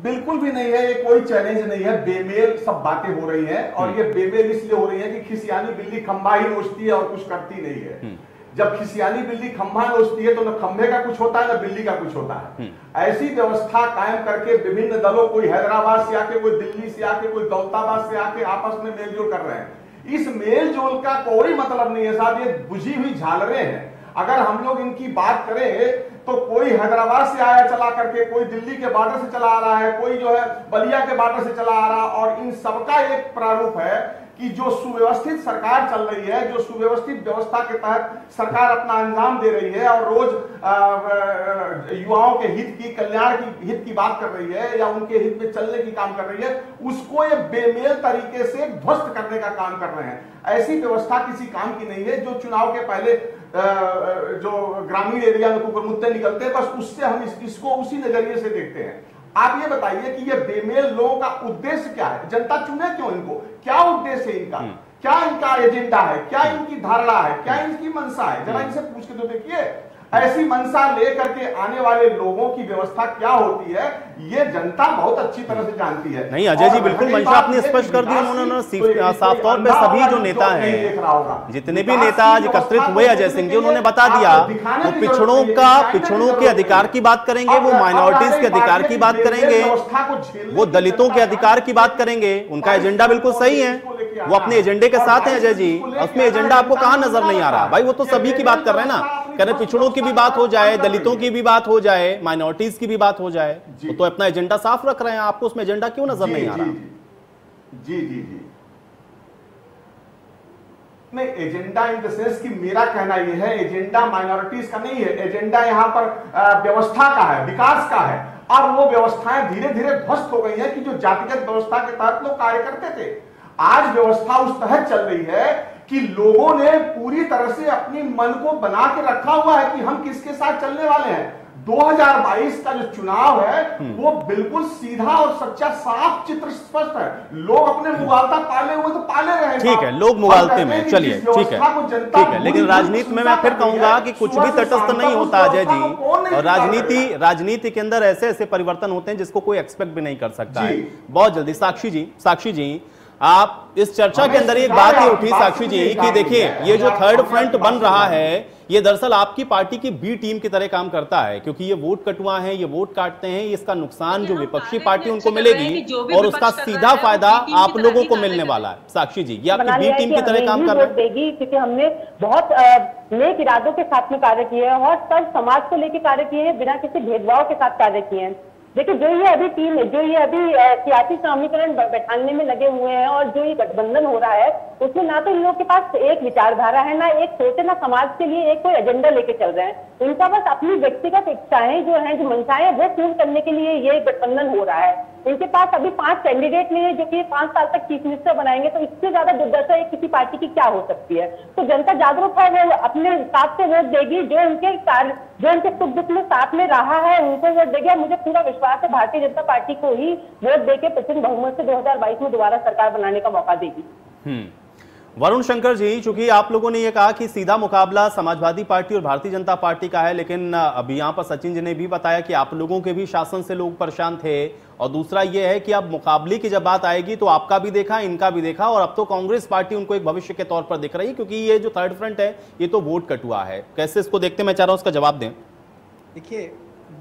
बिल्कुल भी नहीं है, ये कोई चैलेंज नहीं है, बेमेल सब बातें हो रही हैं, और ये बेमेल इसलिए हो रही है कि खिसियानी बिल्ली खंभा ही नोचती है और कुछ करती नहीं है। जब खिसियानी बिल्ली खंभा नोचती है तो न खंभे का कुछ होता है न बिल्ली का कुछ होता है। ऐसी व्यवस्था कायम करके विभिन्न दलों, कोई हैदराबाद से आके, कोई दिल्ली से आके, कोई दौलताबाद से आके आपस में मेलजोल कर रहे हैं। इस मेलजोल का कोई मतलब नहीं है साहब, ये बुझी हुई झालरें हैं। अगर हम लोग इनकी बात करें तो कोई हैदराबाद से आया चला करके, कोई दिल्ली के बॉर्डर से चला आ रहा है, कोई जो है बलिया के बॉर्डर से चला आ रहा है, और इन सबका एक प्रारूप है कि जो सुव्यवस्थित सरकार चल रही है, जो सुव्यवस्थित व्यवस्था के तहत सरकार अपना अंजाम दे रही है और रोज युवाओं के हित की, कल्याण की, हित की बात कर रही है या उनके हित में चलने की काम कर रही है, उसको ये बेमेल तरीके से ध्वस्त करने का काम कर रहे हैं। ऐसी व्यवस्था किसी काम की नहीं है। जो चुनाव के पहले जो ग्रामीण एरिया में कुछ मुद्दे निकलते हैं, बस उससे हम इसको उसी नजरिए से देखते हैं। आप ये बताइए कि ये बेमेल लोगों का उद्देश्य क्या है? जनता चुने क्यों इनको? क्या उद्देश्य है इनका? क्या इनका एजेंडा है? क्या इनकी धारणा है? क्या इनकी मनसा है? जरा इनसे पूछ के तो देखिए। ऐसी मनसा लेकर के आने वाले लोगों की व्यवस्था क्या होती है, ये जनता बहुत अच्छी तरह से जानती है। नहीं अजय जी, बिल्कुल मंशा आपने स्पष्ट कर दी। उन्होंने साफ तौर पे सभी जो नेता हैं, जितने भी नेता आज एकत्रित हुए अजय सिंह जी, उन्होंने बता दिया वो पिछड़ों का, पिछड़ों के अधिकार की बात करेंगे, वो माइनॉरिटीज के अधिकार की बात करेंगे, वो दलितों के अधिकार की बात करेंगे। उनका एजेंडा बिल्कुल सही है, वो अपने एजेंडे के साथ है अजय जी। उसमें एजेंडा आपको कहां नजर नहीं आ रहा? भाई वो तो सभी की बात कर रहे हैं ना, करें पिछड़ों की भी बात हो जाए, दलितों की भी बात हो जाए, माइनॉरिटीज की भी बात हो जाए, तो अपना एजेंडा साफ रख रहे हैं। आपको उसमें एजेंडा क्यों नजर नहीं आ रहा? जी जी जी, नहीं एजेंडा इन द सेंस कि मेरा कहना यह है, एजेंडा माइनॉरिटीज का नहीं है, एजेंडा यहाँ पर व्यवस्था का है, विकास का है। और वो व्यवस्थाएं धीरे धीरे ध्वस्त हो गई है कि जो जातिगत व्यवस्था के तहत लोग कार्य करते थे, आज व्यवस्था उस तहत चल रही है कि लोगों ने पूरी तरह से अपने मन को बना के रखा हुआ है कि हम किसके साथ चलने वाले हैं। 2022 का जो चुनाव है वो बिल्कुल सीधा और सच्चा, साफ चित्र स्पष्ट है। लोग अपने मुगालता पाले हुए तो पाले रहे हैं, ठीक है, लोग मुगालते में, चलिए ठीक है, ठीक है। लेकिन राजनीति में मैं फिर कहूंगा कि कुछ भी तटस्थ नहीं होता अजय जी, और राजनीति, राजनीति के अंदर ऐसे ऐसे परिवर्तन होते हैं जिसको कोई एक्सपेक्ट भी नहीं कर सकता है। बहुत जल्दी साक्षी जी, साक्षी जी आप इस चर्चा के अंदर एक बात ये उठी साक्षी जी कि देखिए ये जो थर्ड फ्रंट बन रहा है, ये दरअसल आपकी पार्टी की बी टीम की तरह काम करता है, क्योंकि ये वोट कटुआ हैं, ये वोट काटते हैं, इसका नुकसान जो विपक्षी पार्टी उनको मिलेगी और उसका सीधा फायदा आप लोगों को मिलने वाला है। साक्षी जी ये आपकी बी टीम की तरह काम कर देगी, क्योंकि हमने बहुत नेक इरादों के साथ में कार्य किए हैं और सब समाज को लेकर कार्य किए हैं, बिना किसी भेदभाव के साथ कार्य किए हैं। देखिए जो ये अभी टीम है, जो ये अभी सियासी समीकरण बैठाने में लगे हुए हैं और जो ये गठबंधन हो रहा है, उसमें ना तो इन लोगों के पास एक विचारधारा है, ना एक सोच है, ना समाज के लिए एक कोई एजेंडा लेके चल रहे हैं। उनका बस अपनी व्यक्तिगत इच्छाएं जो हैं, जो मंशाएं, वो पूर्ण करने के लिए ये गठबंधन हो रहा है। इनके पास अभी 5 कैंडिडेट नहीं है जो कि 5 साल तक चीफ मिनिस्टर बनाएंगे, तो इससे ज्यादा दुर्दशा किसी पार्टी की क्या हो सकती है? तो जनता जागरूक है, वो अपने हिसाब से वोट देगी, जो उनके सुख दुख में साथ में रहा है उनको वोट देगी। और मुझे पूरा विश्वास है भारतीय जनता पार्टी को ही वोट देके प्रचंड बहुमत से 2022 में दोबारा सरकार बनाने का मौका देगी। वरुण शंकर जी, चूंकि आप लोगों ने ये कहा कि सीधा मुकाबला समाजवादी पार्टी और भारतीय जनता पार्टी का है, लेकिन अभी यहाँ पर सचिन जी ने भी बताया कि आप लोगों के भी शासन से लोग परेशान थे, और दूसरा ये है कि अब मुकाबले की जब बात आएगी तो आपका भी देखा, इनका भी देखा, और अब तो कांग्रेस पार्टी उनको एक भविष्य के तौर पर दिख रही है, क्योंकि ये जो थर्ड फ्रंट है ये तो वोट कटुआ है। कैसे इसको देखते हैं, मैं चाह रहा हूँ उसका जवाब दें। देखिए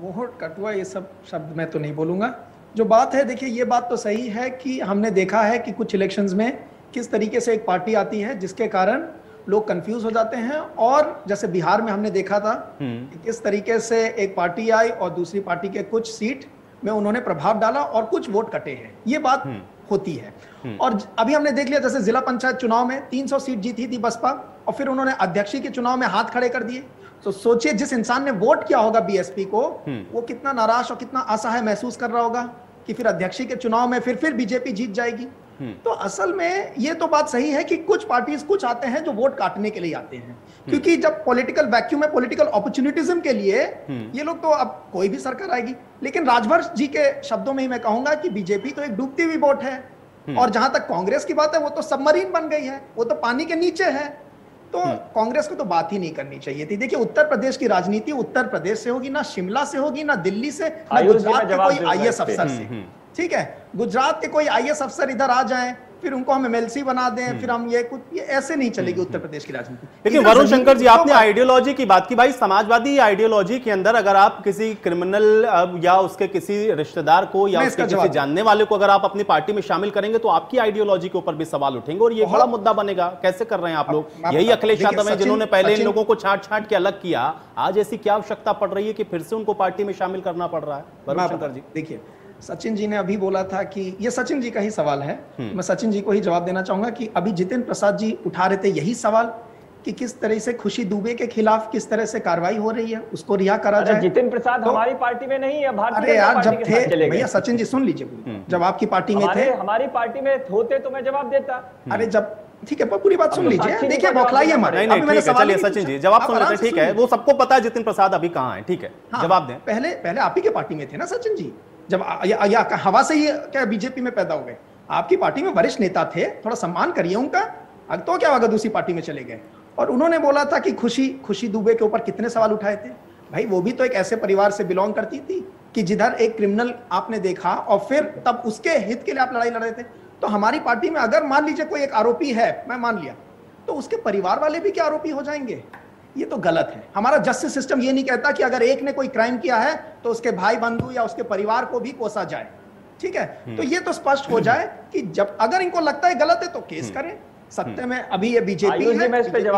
वोट कटुआ ये सब शब्द मैं तो नहीं बोलूँगा, जो बात है देखिए ये बात तो सही है कि हमने देखा है कि कुछ इलेक्शंस में किस तरीके से एक पार्टी आती है जिसके कारण लोग कंफ्यूज हो जाते हैं, और जैसे बिहार में हमने देखा था किस तरीके से एक पार्टी आई और दूसरी पार्टी के कुछ सीट में उन्होंने प्रभाव डाला और कुछ वोट कटे हैं, ये बात होती है। और अभी हमने देख लिया जैसे जिला पंचायत चुनाव में 300 सीट जीती थी बसपा, और फिर उन्होंने अध्यक्षीय के चुनाव में हाथ खड़े कर दिए, तो सोचिए जिस इंसान ने वोट किया होगा बीएसपी को वो कितना नाराज और कितना असहाय महसूस कर रहा होगा कि फिर अध्यक्ष के चुनाव में फिर बीजेपी जीत जाएगी। तो असल में ये तो बात सही है कि कुछ पार्टीज कुछ आते हैं जो वोट काटने के लिए आते हैं, क्योंकि जब पॉलिटिकल वैक्यूम है, पॉलिटिकल अपॉर्चुनिटिज्म के लिए ये लोग तो, अब कोई भी सरकार आएगी। लेकिन राजभर जी के शब्दों में ही मैं कहूंगा कि बीजेपी तो एक डूबती हुई बोट है, और जहां तक कांग्रेस की बात है वो तो सबमरीन बन गई है, वो तो पानी के नीचे है। तो कांग्रेस को तो बात ही नहीं करनी चाहिए थी। देखिए उत्तर प्रदेश की राजनीति उत्तर प्रदेश से होगी, ना शिमला से होगी, ना दिल्ली से, ना गुजरात के कोई आईएएस अफसर से। ठीक है, गुजरात के कोई आईएएस अफसर इधर आ जाएं, फिर उनको हम एमएलसी बना दें, फिर हम ये कुछ, ऐसे नहीं चलेगी उत्तर प्रदेश की राजनीति। लेकिन वरुण शंकर जी, आपने आइडियोलॉजी की बात की, भाई समाजवादी आइडियोलॉजी के अंदर अगर आप किसी क्रिमिनल या उसके किसी रिश्तेदार को या उसके किसी जानने वाले को अगर आप अपनी पार्टी में शामिल करेंगे तो आपकी आइडियोलॉजी के ऊपर भी सवाल उठेंगे और ये बड़ा मुद्दा बनेगा। कैसे कर रहे हैं आप लोग? यही अखिलेश यादव है जिन्होंने पहले इन लोगों को छांट छांट के अलग किया, आज ऐसी क्या आवश्यकता पड़ रही है कि फिर से उनको पार्टी में शामिल करना पड़ रहा है? वरुण शंकर जी देखिए, सचिन जी ने अभी बोला था कि ये सचिन जी का ही सवाल है, मैं सचिन जी को ही जवाब देना चाहूंगा कि अभी जितेंद्र प्रसाद जी उठा रहे थे यही सवाल कि किस तरह से खुशी दुबे के खिलाफ किस तरह से कार्रवाई हो रही है, उसको रिहा करा जाए। जितेंद्र प्रसाद तो हमारी पार्टी में नहीं है, भारतीय जनता पार्टी के साथ भैया सचिन जी सुन लीजिए, जब आपकी पार्टी में थे, हमारी पार्टी में होते तो मैं जवाब देता। अरे जब ठीक है, पूरी बात सुन लीजिए, देखिए बौखलाइए मत। नहीं चलिए सचिन जी जवाब सुन लेते हैं, ठीक है, वो सबको पता है जितेंद्र प्रसाद अभी कहाँ है, ठीक है जवाब दें। पहले आप ही के पार्टी में थे ना सचिन जी, जब या हवा से ही क्या बीजेपी में पैदा हो गए? आपकी पार्टी में वरिष्ठ नेता थे, थोड़ा सम्मान करिए उनका। अब तो क्या होगा, दूसरी पार्टी में चले गए। और उन्होंने बोला था कि खुशी दुबे के ऊपर कितने सवाल उठाए थे। भाई वो भी तो एक ऐसे परिवार से बिलोंग करती थी कि जिधर एक क्रिमिनल आपने देखा और फिर तब उसके हित के लिए आप लड़ाई लड़ रहे थे। तो हमारी पार्टी में अगर मान लीजिए कोई एक आरोपी है, मैं मान लिया, तो उसके परिवार वाले भी क्या आरोपी हो जाएंगे? ये तो गलत है। हमारा जस्टिस सिस्टम ये नहीं कहता कि अगर एक ने कोई क्राइम किया है तो उसके भाई बंधु या उसके परिवार को भी कोसा जाए। ठीक है, तो ये तो स्पष्ट हो जाए कि जब अगर इनको लगता है गलत है तो केस करें। सत्य में अभी ये बीजेपी है।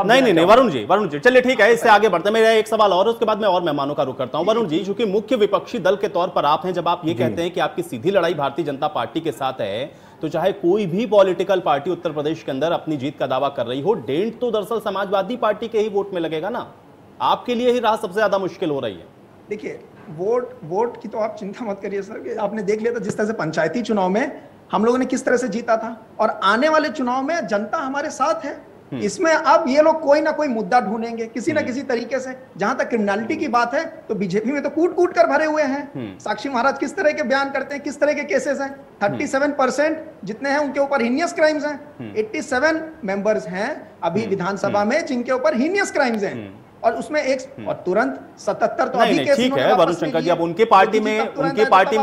नहीं वरुण जी चलिए ठीक है, इससे आगे बढ़ते हैं। मेरा एक सवाल और, उसके बाद मैं और मेहमानों का रुख करता हूं। वरुण जी, चूंकि मुख्य विपक्षी दल के तौर पर आप हैं, जब आप ये कहते हैं कि आपकी सीधी लड़ाई भारतीय जनता पार्टी के साथ है, तो चाहे कोई भी पॉलिटिकल पार्टी उत्तर प्रदेश के अंदर अपनी जीत का दावा कर रही हो, डेंट तो दरअसल समाजवादी पार्टी के ही वोट में लगेगा ना। आपके लिए ही राह सबसे ज्यादा मुश्किल हो रही है। देखिए वोट की तो आप चिंता मत करिए सर, आपने देख लिया था जिस तरह से पंचायती चुनाव में हम लोगों ने किस तरह से जीता था, और आने वाले चुनाव में जनता हमारे साथ है। इसमें अब ये लोग कोई ना कोई मुद्दा ढूंढेंगे किसी ना किसी तरीके से। जहां तक क्रिमिनलिटी की बात है तो बीजेपी में तो कूट-कूट कर भरे हुए हैं। साक्षी महाराज किस तरह के बयान करते हैं, किस तरह के केसेस हैं, 37% जितने हैं उनके ऊपर हिनियस क्राइम्स हैं। 87 मेंबर्स हैं अभी विधानसभा में जिनके ऊपर हिनियस क्राइम्स हैं, और उसमें एक और तुरंत 77 तो अभी केस। ठीक है वरुण शंकर जी, अब उनके पार्टी में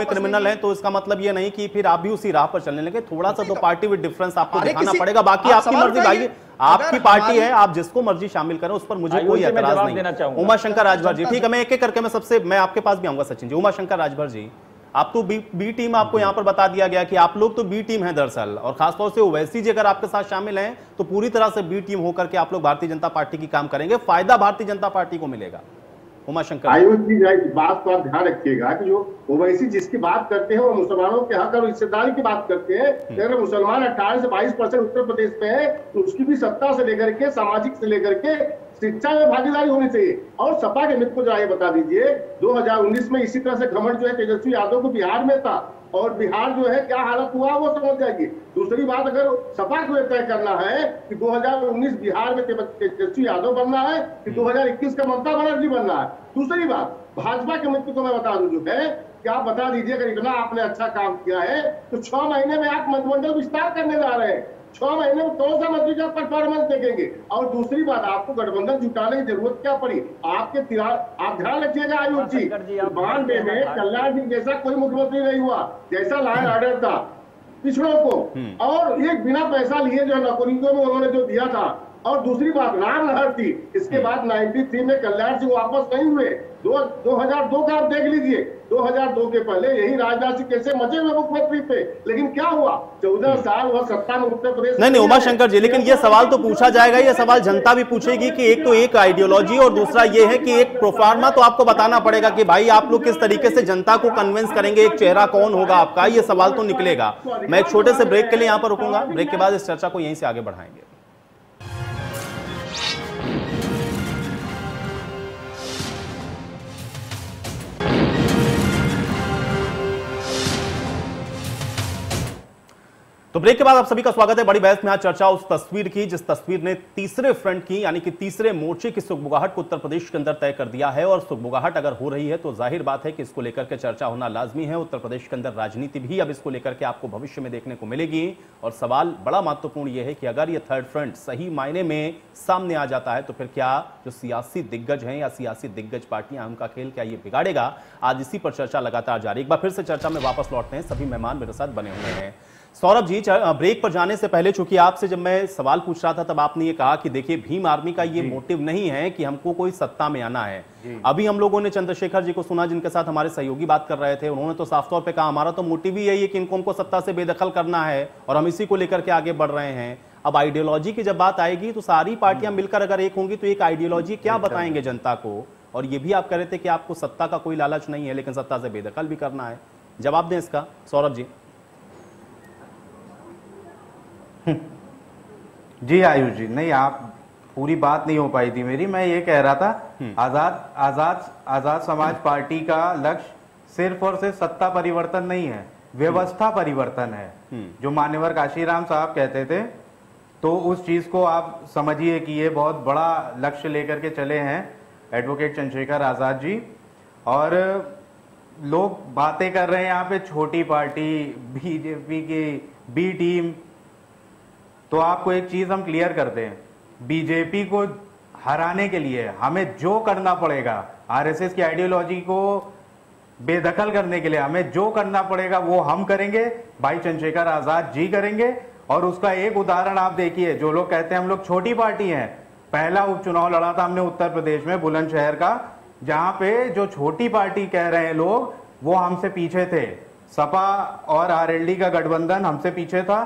क्रिमिनल है तो इसका मतलब ये नहीं कि फिर आप भी उसी राह पर चलने लगे। थोड़ा सा तो पार्टी विद डिफरेंस आपको दिखाना पड़ेगा। बाकी आपकी मर्जी भाई, आपकी पार्टी है, आप जिसको मर्जी शामिल करें, उस पर मुझे कोई एतराज नहीं। उमाशंकर राजभर जी, ठीक है मैं एक एक करके मैं सबसे मैं आपके पास भी आऊंगा सचिन जी। उमाशंकर राजभर जी, आप तो बी टीम, आपको यहाँ पर बता दिया गया कि आप लोग तो बी टीम हैं दरअसल, और खासतौर से ओवैसी जी अगर आपके साथ शामिल हैं तो पूरी तरह से बी टीम होकर के आप लोग भारतीय जनता पार्टी की काम करेंगे, फायदा भारतीय जनता पार्टी को मिलेगा। उमाशंकर, आयुष जी बात पर ध्यान रखिएगा कि जो ओवैसी जिसकी बात करते हैं वो मुसलमानों के हक और हिस्सेदारी की बात करते हैं। अगर मुसलमान 18 से 22% उत्तर प्रदेश में है तो उसकी भी सत्ता से लेकर के, सामाजिक से लेकर के, शिक्षा में भागीदारी होनी चाहिए। और सपा के मित्र को जरा ये बता दीजिए, 2019 में इसी तरह से घमंड जो है तेजस्वी यादव को बिहार में था, और बिहार जो है क्या हालत हुआ वो समझ जाएगी। दूसरी बात, अगर सपा को तय करना है कि 2019 बिहार में तेजस्वी यादव बनना है कि 2021 का ममता बनर्जी बनना है। दूसरी बात, भाजपा के मित्र को मैं बता दूं जो है कि आप बता दीजिए अगर इतना आपने अच्छा काम किया है तो 6 महीने में आप मंत्रिमंडल विस्तार करने जा रहे हैं। 6 महीने में कौन सा मंत्री का परफॉर्मेंस देखेंगे? और दूसरी बात, आपको गठबंधन जुटाने की जरूरत क्या पड़ी? आपके आप ध्यान रखिएगा आयुष जी, 92 में कल्याण जी जैसा कोई मुख्यमंत्री नहीं हुआ, जैसा लॉ एंड ऑर्डर था पिछड़ों को, और एक बिना पैसा लिए जो नौकरियों में उन्होंने जो दिया था। और दूसरी बात, राम लहर थी, इसके बाद 93 में कल्याण सिंह वापस नहीं हुए। 2002 का आप देख लीजिए, 2002 के पहले यही राजनाथ सिंह कैसे मजे हुए मुख्यमंत्री थे, लेकिन क्या हुआ 14 साल वह सत्ता में उत्तर प्रदेश। नहीं उमाशंकर जी, लेकिन ये सवाल तो पूछा जाएगा, ये सवाल जनता भी पूछेगी कि एक तो एक आइडियोलॉजी और दूसरा ये है कि एक प्रोफार्मा, तो आपको बताना पड़ेगा कि भाई आप लोग किस तरीके से जनता को कन्विंस करेंगे, एक चेहरा कौन होगा आपका, ये सवाल तो निकलेगा। मैं एक छोटे से ब्रेक के लिए यहाँ पर रुकूंगा, ब्रेक के बाद इस चर्चा को यहीं से आगे बढ़ाएंगे। तो ब्रेक के बाद आप सभी का स्वागत है। बड़ी बहस में आज चर्चा उस तस्वीर की जिस तस्वीर ने तीसरे फ्रंट की यानी कि तीसरे मोर्चे की सुगबुगाहट को उत्तर प्रदेश के अंदर तय कर दिया है। और सुगबुगाहट अगर हो रही है तो जाहिर बात है कि इसको लेकर के चर्चा होना लाजमी है। उत्तर प्रदेश के अंदर राजनीति भी अब इसको लेकर के आपको भविष्य में देखने को मिलेगी। और सवाल बड़ा महत्वपूर्ण यह है कि अगर ये थर्ड फ्रंट सही मायने में सामने आ जाता है तो फिर क्या जो सियासी दिग्गज हैं या सियासी दिग्गज पार्टियां, उनका खेल क्या ये बिगाड़ेगा? आज इसी पर चर्चा लगातार जारी। एक बार फिर से चर्चा में वापस लौटते हैं, सभी मेहमान मेरे साथ बने हुए हैं। सौरभ जी, ब्रेक पर जाने से पहले चूंकि आपसे जब मैं सवाल पूछ रहा था तब आपने ये कहा कि देखिए भीम आर्मी का ये मोटिव नहीं है कि हमको कोई सत्ता में आना है। अभी हम लोगों ने चंद्रशेखर जी को सुना जिनके साथ हमारे सहयोगी बात कर रहे थे, उन्होंने तो साफ तौर पे कहा हमारा तो मोटिव ही यही है कि इनको हमको सत्ता से बेदखल करना है और हम इसी को लेकर के आगे बढ़ रहे हैं। अब आइडियोलॉजी की जब बात आएगी तो सारी पार्टियां मिलकर अगर एक होंगी तो एक आइडियोलॉजी क्या बताएंगे जनता को? और ये भी आप कह रहे थे कि आपको सत्ता का कोई लालच नहीं है लेकिन सत्ता से बेदखल भी करना है। जवाब दें इसका सौरभ जी। जी आयुष जी, नहीं आप पूरी बात नहीं हो पाई थी मेरी। मैं ये कह रहा था आजाद समाज पार्टी का लक्ष्य सिर्फ और सिर्फ सत्ता परिवर्तन नहीं है, व्यवस्था परिवर्तन है। जो मान्यवर काशीराम साहब कहते थे तो उस चीज को आप समझिए कि ये बहुत बड़ा लक्ष्य लेकर के चले हैं एडवोकेट चंद्रशेखर आजाद जी। और लोग बातें कर रहे हैं यहाँ पे छोटी पार्टी, बीजेपी की बी टीम, तो आपको एक चीज हम क्लियर करते हैं, बीजेपी को हराने के लिए हमें जो करना पड़ेगा, आरएसएस की आइडियोलॉजी को बेदखल करने के लिए हमें जो करना पड़ेगा वो हम करेंगे, भाई चंद्रशेखर आजाद जी करेंगे। और उसका एक उदाहरण आप देखिए, जो लोग कहते हैं हम लोग छोटी पार्टी हैं, पहला उपचुनाव लड़ा था हमने उत्तर प्रदेश में बुलंदशहर का, जहां पे जो छोटी पार्टी कह रहे हैं लोग वो हमसे पीछे थे। सपा और आरएलडी का गठबंधन हमसे पीछे था।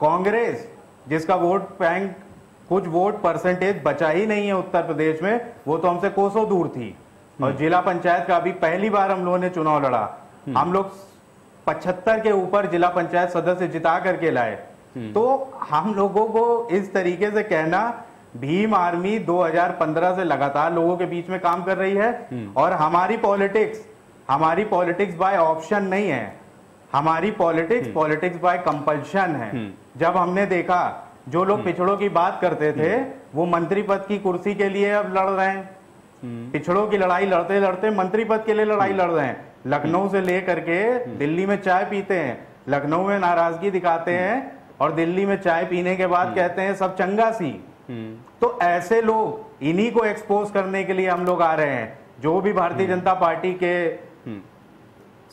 कांग्रेस जिसका वोट बैंक कुछ वोट परसेंटेज बचा ही नहीं है उत्तर प्रदेश में, वो तो हमसे कोसों दूर थी। और जिला पंचायत का अभी पहली बार हम लोगों ने चुनाव लड़ा, हम लोग 75 के ऊपर जिला पंचायत सदस्य जिता करके लाए। तो हम लोगों को इस तरीके से कहना, भीम आर्मी 2015 से लगातार लोगों के बीच में काम कर रही है। और हमारी पॉलिटिक्स बाय ऑप्शन नहीं है, हमारी पॉलिटिक्स बाय कंपल्शन है। जब हमने देखा जो लोग पिछड़ों की बात करते थे वो मंत्री पद की कुर्सी के लिए अब लड़ रहे हैं, पिछड़ों की लड़ाई लड़ते लड़ते मंत्री पद के लिए लड़ाई लड़ रहे हैं। लखनऊ से लेकर के दिल्ली में चाय पीते हैं, लखनऊ में नाराजगी दिखाते हैं और दिल्ली में चाय पीने के बाद कहते हैं सब चंगा सी। तो ऐसे लोग, इन्हीं को एक्सपोज करने के लिए हम लोग आ रहे हैं, जो भी भारतीय जनता पार्टी के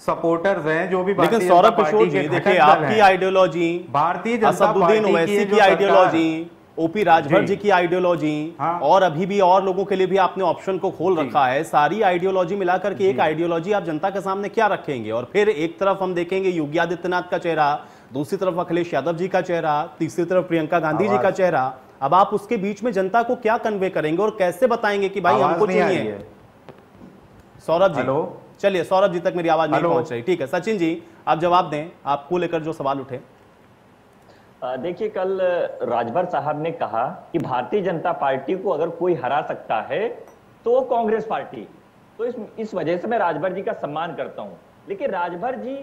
सपोर्टर्स हैं, जो भी। लेकिन सौरभ किशोर जी देखिए, आपकी आइडियोलॉजी, भारतीय असदुद्दीन ओवैसी की आइडियोलॉजी, ओपी राजभर जी की आइडियोलॉजी, हाँ। और अभी भी और लोगों के लिए भी आपने ऑप्शन को खोल रखा है। सारी आइडियोलॉजी मिलाकर के एक आइडियोलॉजी आप जनता के सामने क्या रखेंगे? और फिर एक तरफ हम देखेंगे योगी आदित्यनाथ का चेहरा, दूसरी तरफ अखिलेश यादव जी का चेहरा, तीसरी तरफ प्रियंका गांधी जी का चेहरा। अब आप उसके बीच में जनता को क्या कन्वे करेंगे और कैसे बताएंगे कि भाई हमको चाहिए? सौरभ जी, हेलो, चलिए सौरभ जी तक मेरी आवाज नहीं पहुंच रही, ठीक है। सचिन जी आप जवाब दें, आपको लेकर जो सवाल उठे। देखिए, कल राजभर साहब ने कहा कि भारतीय जनता पार्टी को अगर कोई हरा सकता है तो कांग्रेस पार्टी, तो इस वजह से मैं राजभर जी का सम्मान करता हूं। लेकिन राजभर जी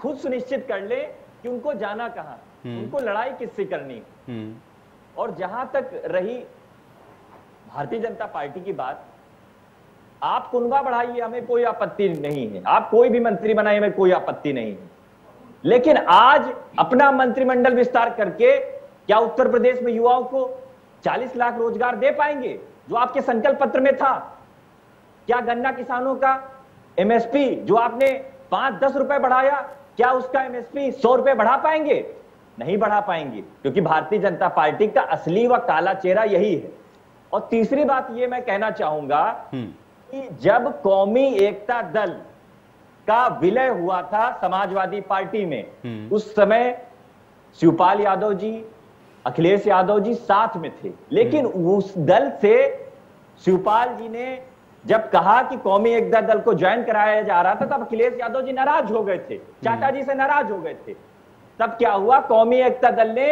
खुद सुनिश्चित कर ले कि उनको जाना कहां, उनको लड़ाई किससे करनी। और जहां तक रही भारतीय जनता पार्टी की बात, आप कुनबा बढ़ाइए, हमें कोई आपत्ति नहीं है, आप कोई भी मंत्री बनाइए, हमें कोई आपत्ति नहीं है। लेकिन आज अपना मंत्रिमंडल विस्तार करके क्या उत्तर प्रदेश में युवाओं को 40 लाख रोजगार दे पाएंगे जो आपके संकल्प पत्र में था? क्या गन्ना किसानों का एमएसपी जो आपने 5-10 रुपए बढ़ाया, क्या उसका एमएसपी 100 रुपए बढ़ा पाएंगे? नहीं बढ़ा पाएंगे, क्योंकि भारतीय जनता पार्टी का असली व काला चेहरा यही है। और तीसरी बात ये मैं कहना चाहूंगा, जब कौमी एकता दल का विलय हुआ था समाजवादी पार्टी में, उस समय शिवपाल यादव जी, अखिलेश यादव जी साथ में थे। लेकिन उस दल से शिवपाल जी ने जब कहा कि कौमी एकता दल को ज्वाइन कराया जा रहा था, तब अखिलेश यादव जी नाराज हो गए थे, चाचा जी से नाराज हो गए थे। तब क्या हुआ, कौमी एकता दल ने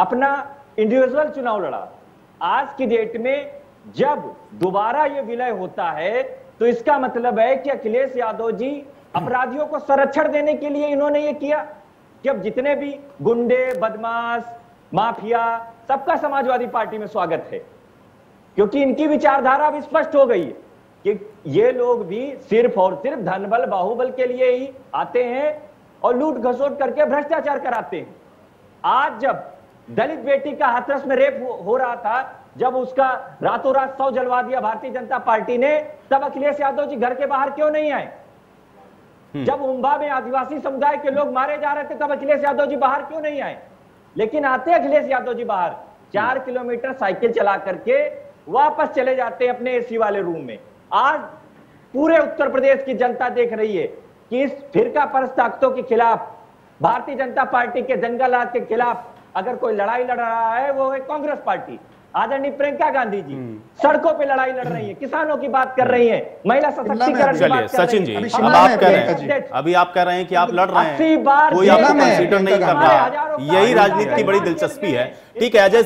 अपना इंडिविजुअल चुनाव लड़ा। आज की डेट में जब दोबारा ये विलय होता है तो इसका मतलब है कि अखिलेश यादव जी अपराधियों को संरक्षण देने के लिए इन्होंने ये किया, कि अब जितने भी गुंडे, बदमाश, माफिया, सबका समाजवादी पार्टी में स्वागत है, क्योंकि इनकी विचारधारा अब स्पष्ट हो गई है कि ये लोग भी सिर्फ और सिर्फ धनबल, बाहुबल के लिए ही आते हैं और लूट घसोट करके भ्रष्टाचार कराते हैं। आज जब दलित बेटी का हाथरस में रेप हो रहा था, जब उसका रातों रात 100 जलवा दिया भारतीय जनता पार्टी ने, तब अखिलेश यादव जी घर के बाहर क्यों नहीं आए? जब उम्बा में आदिवासी समुदाय के लोग मारे जा रहे थे, तब अखिलेश यादव जी बाहर क्यों नहीं आए? लेकिन आते अखिलेश यादव जी बाहर 4 किलोमीटर साइकिल चला करके वापस चले जाते अपने एसी वाले रूम में। आज पूरे उत्तर प्रदेश की जनता देख रही है कि इस फिरका परस्त ताकतों के खिलाफ, भारतीय जनता पार्टी के दंगालाज के खिलाफ अगर कोई लड़ाई लड़ रहा है, वो है कांग्रेस पार्टी। आदरणीय प्रियंका गांधी जी सड़कों पे लड़ाई लड़ रही है, किसानों की बात कर रही है, महिला सशक्तिकरण की बात कर रही है। सचिन जी, अभी आप कह रहे हैं कि आप लड़ रहे हैं, कोई आपको कंसीडर नहीं कर रहा है। यही राजनीति की बड़ी दिलचस्पी है। ठीक है अजय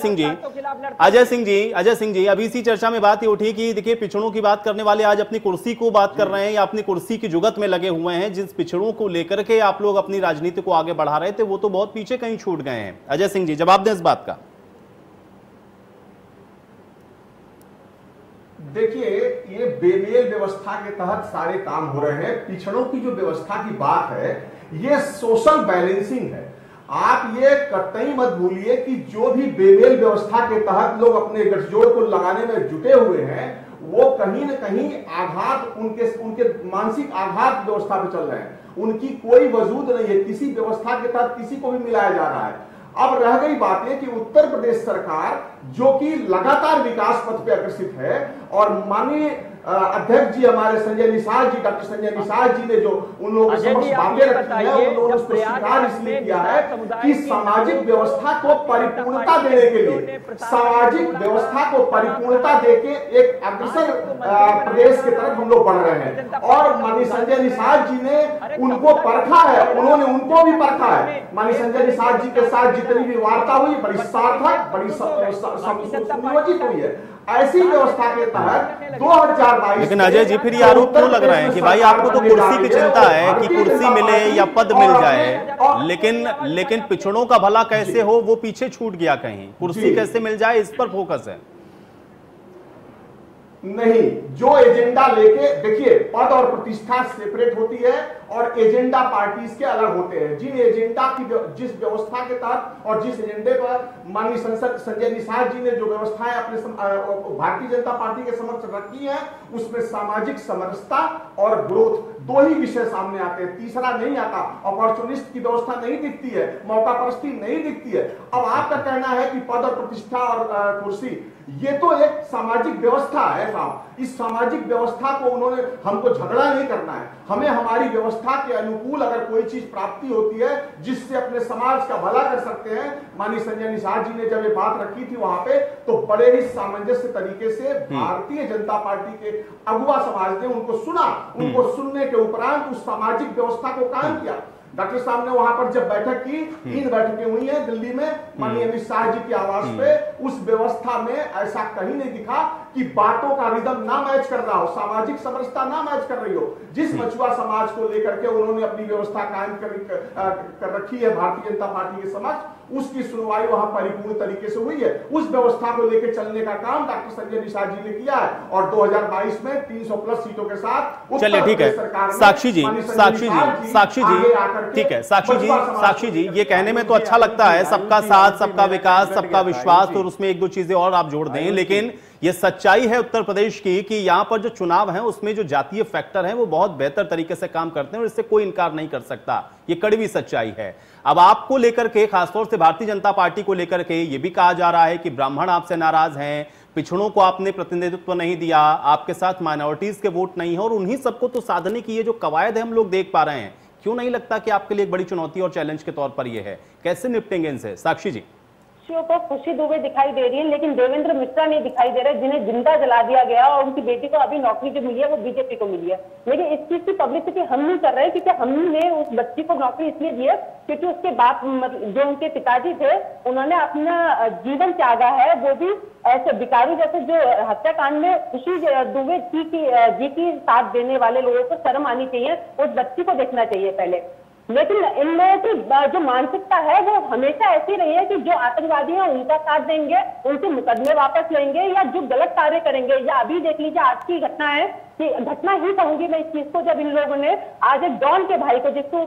सिंह जी, अभी इसी चर्चा में बात ये उठी कि देखिए, पिछड़ों की बात करने वाले आज अपनी कुर्सी को बात कर रहे हैं या अपनी कुर्सी की जुगत में लगे हुए हैं। जिस पिछड़ों को लेकर के आप लोग अपनी राजनीति को आगे बढ़ा रहे थे, वो तो बहुत पीछे कहीं छूट गए हैं। अजय सिंह जी, जवाब दें इस बात का। देखिए, ये बेमेल व्यवस्था के तहत सारे काम हो रहे हैं। पिछड़ों की जो व्यवस्था की बात है, ये सोशल बैलेंसिंग है। आप ये कतई मत भूलिए कि जो भी बेमेल व्यवस्था के तहत लोग अपने गठजोड़ को लगाने में जुटे हुए हैं, वो कहीं ना कहीं आघात, उनके मानसिक आघात व्यवस्था पे चल रहे हैं। उनकी कोई वजूद नहीं है, किसी व्यवस्था के तहत किसी को भी मिलाया जा रहा है। अब रह गई बात यह कि उत्तर प्रदेश सरकार, जो कि लगातार विकास पथ पे अग्रसित है, और माननीय अध्यक्ष जी हमारे संजय निषाद जी, डॉक्टर संजय निषाद जी ने जो उन लोगों के समक्ष बातें रखी है, उन लोगों ने उसको स्वीकार इसलिए किया है कि सामाजिक व्यवस्था को परिपूर्णता देने के लिए, सामाजिक व्यवस्था को परिपूर्णता देके एक अग्रसर प्रदेश की तरफ हम लोग बढ़ रहे हैं। और माननीय संजय निषाद जी ने उनको परखा है, उन्होंने उनको भी परखा है। माननीय संजय निषाद जी के साथ जितनी भी वार्ता हुई, बड़ी सार्थक, बड़ी सुनियोजित हुई है। ऐसी व्यवस्था के तहत 2022। लेकिन अजय जी, फिर ये आरोप क्यों लग रहे हैं कि भाई आपको तो कुर्सी की चिंता है कि कुर्सी मिले या पद मिल जाए, लेकिन पिछड़ों का भला कैसे हो, वो पीछे छूट गया कहीं। कुर्सी कैसे मिल जाए, इस पर फोकस है। नहीं, जो एजेंडा लेके, देखिए, पद और प्रतिष्ठा सेपरेट होती है और एजेंडा पार्टीज के अलग होते हैं। जिन एजेंडा की, जिस व्यवस्था के तहत और जिस एजेंडे पर माननीय संसद संजय निषाद जी ने जो व्यवस्थाएं अपने भारतीय जनता पार्टी के समक्ष रखी है, उसमें सामाजिक समरसता और ग्रोथ दो ही विषय सामने आते हैं, तीसरा नहीं आता। अपॉर्चुनिस्ट की व्यवस्था नहीं दिखती है, मौका परस्ती नहीं दिखती है। अब आपका कहना है कि पद और प्रतिष्ठा और कुर्सी, ये तो एक सामाजिक व्यवस्था है साहब। इस सामाजिक व्यवस्था को उन्होंने, हमको झगड़ा नहीं करना है, हमें हमारी व्यवस्था के अनुकूल अगर कोई चीज प्राप्ति होती है जिससे अपने समाज का भला कर सकते हैं। माननीय संजय निषाद जी ने जब ये बात रखी थी वहां पे, तो बड़े ही सामंजस्य तरीके से भारतीय जनता पार्टी के अगुवा समाज ने उनको सुना। उनको सुनने के उपरांत उस सामाजिक व्यवस्था को कायम किया। डॉक्टर साहब ने वहां पर जब बैठक की, 3 बैठकें हुई हैं दिल्ली में माननीय अमित शाह जी की आवाज पे, उस व्यवस्था में ऐसा कहीं नहीं दिखा कि बातों का रिदम ना मैच कर रहा हो, सामाजिक समरसता ना मैच कर रही हो। जिस मछुआ समाज को लेकर के उन्होंने अपनी व्यवस्था कायम कर रखी है भारतीय जनता पार्टी के समक्ष, उसकी सुनवाई वहां परिपूर्ण तरीके से हुई है। उस व्यवस्था को लेकर चलने का काम डॉक्टर संजय निषाद जी ने किया है, और 2022 में 300 प्लस सीटों के साथ उत्तर प्रदेश सरकार ने। साक्षी जी, ये कहने में तो अच्छा लगता है, सबका साथ, सबका विकास, सबका विश्वास, और उसमें एक दो चीजें और आप जोड़ दें। लेकिन ये सच्चाई है उत्तर प्रदेश की कि यहाँ पर जो चुनाव है उसमें जो जातीय फैक्टर है वो बहुत बेहतर तरीके से काम करते हैं, और इससे कोई इनकार नहीं कर सकता। ये कड़वी सच्चाई है। अब आपको लेकर के, खासतौर से भारतीय जनता पार्टी को लेकर के, ये भी कहा जा रहा है कि ब्राह्मण आपसे नाराज हैं, पिछड़ों को आपने प्रतिनिधित्व नहीं दिया, आपके साथ माइनॉरिटीज के वोट नहीं है, और उन्हीं सबको तो साधने की ये जो कवायद है हम लोग देख पा रहे हैं। क्यों नहीं लगता कि आपके लिए एक बड़ी चुनौती और चैलेंज के तौर पर यह है? कैसे निपटेंगे इनसे? साक्षी जी, को खुशी दुबे दिखाई दे रही है, लेकिन देवेंद्र मिश्रा नहीं दिखाई दे रहे, जिन्हें जिंदा जला दिया गया, और उनकी बेटी को अभी नौकरी जो मिली है वो बीजेपी को मिली है। लेकिन इस चीज की पब्लिसिटी हम नहीं कर रहे, क्योंकि हमने उस बच्ची को नौकरी इसलिए दी है क्योंकि उसके बाप, जो उनके पिताजी थे, उन्होंने अपना जीवन त्यागा है, वो भी ऐसे भिखारी जैसे। जो हत्याकांड में खुशी दुबे जी की साथ देने वाले लोगों को शर्म आनी चाहिए, उस बच्ची को देखना चाहिए पहले। लेकिन इन लोगों की जो मानसिकता है वो हमेशा ऐसी रही है कि जो आतंकवादी हैं उनका साथ देंगे, उनसे मुकदमे वापस लेंगे या जो गलत कार्य करेंगे। या अभी देख लीजिए आज की घटना है कि घटना ही कहूंगी मैं इस चीज को, जब इन लोगों ने आज एक डॉन के भाई को जिसको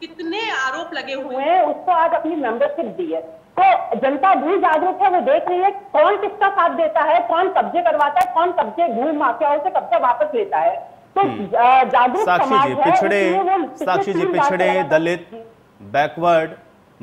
कितने आरोप लगे हुए हैं उसको आज अपनी मेंबरशिप दी है। तो जनता भी जागरूक है, वो देख रही है कौन किसका साथ देता है, कौन कब्जे करवाता है, कौन कब्जे भू माफियाओं से कब्जा वापस लेता है। तो जागरूक समाज है। साक्षी जी, पिछड़े, दलित, बैकवर्ड,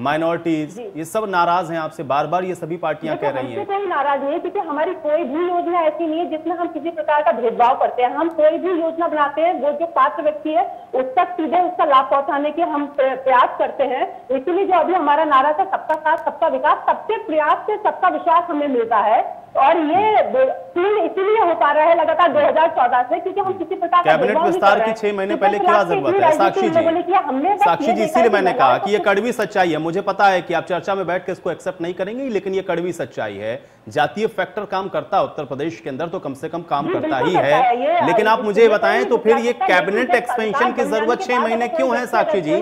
माइनॉरिटीज, ये सब नाराज हैं आपसे, बार बार ये सभी पार्टियां कह रही हैं। कोई नाराज नहीं है क्योंकि हमारी कोई भी योजना ऐसी नहीं है जिसमें हम किसी प्रकार का भेदभाव करते हैं। हम कोई भी योजना बनाते हैं वो जो पात्र व्यक्ति है उस तक सीधे उसका लाभ पहुंचाने के हम प्रयास करते हैं। इसीलिए जो अभी हमारा नारा था सबका साथ सबका विकास, सबके प्रयास से सबका विश्वास हमें मिलता है और ये सील इसीलिए हो पा रहा है लगातार 2014 से क्योंकि हम किसी प्रकार का कैबिनेट विस्तार की 6 महीने पहले क्या जरूरत है। साक्षी जी, इसीलिए मैंने कहा कि ये कड़वी सच्चाई है। मुझे पता है कि आप चर्चा में बैठ के इसको एक्सेप्ट नहीं करेंगे, लेकिन ये कड़वी सच्चाई है। जातीय फैक्टर काम करता है उत्तर प्रदेश के अंदर तो कम से कम काम करता ही है, लेकिन आप मुझे बताएं तो फिर ये कैबिनेट एक्सपेंशन की जरूरत 6 महीने क्यों है? साक्षी जी,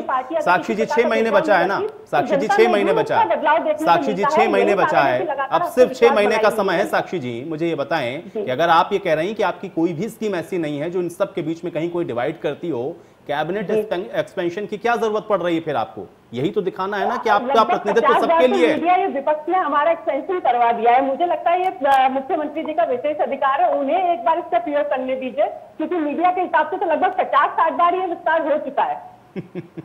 साक्षी जी 6 महीने बचा है ना, साक्षी जी 6 महीने बचा है, साक्षी जी 6 महीने बचा है, अब सिर्फ 6 महीने का समय है। साक्षी जी, मुझे ये बताएं कि अगर आप ये कह रही हैं कि आपकी कोई भी स्कीम ऐसी नहीं है जो इन सब के बीच में कहीं कोई डिवाइड करती हो, कैबिनेट एक्सपेंशन की क्या जरूरत पड़ रही है फिर आपको? यही तो दिखाना है ना कि आपका प्रतिनिधित्व सबके लिए है। ये विपक्ष ने हमारा एक्सपेंशन करवा दिया है, मुझे लगता है ये मुख्यमंत्री जी का विशेष अधिकार है, उन्हें एक बार इसका प्रयोग करने दीजिए क्योंकि मीडिया के हिसाब से तो लगभग 50-60 बार ये विस्तार हो चुका है।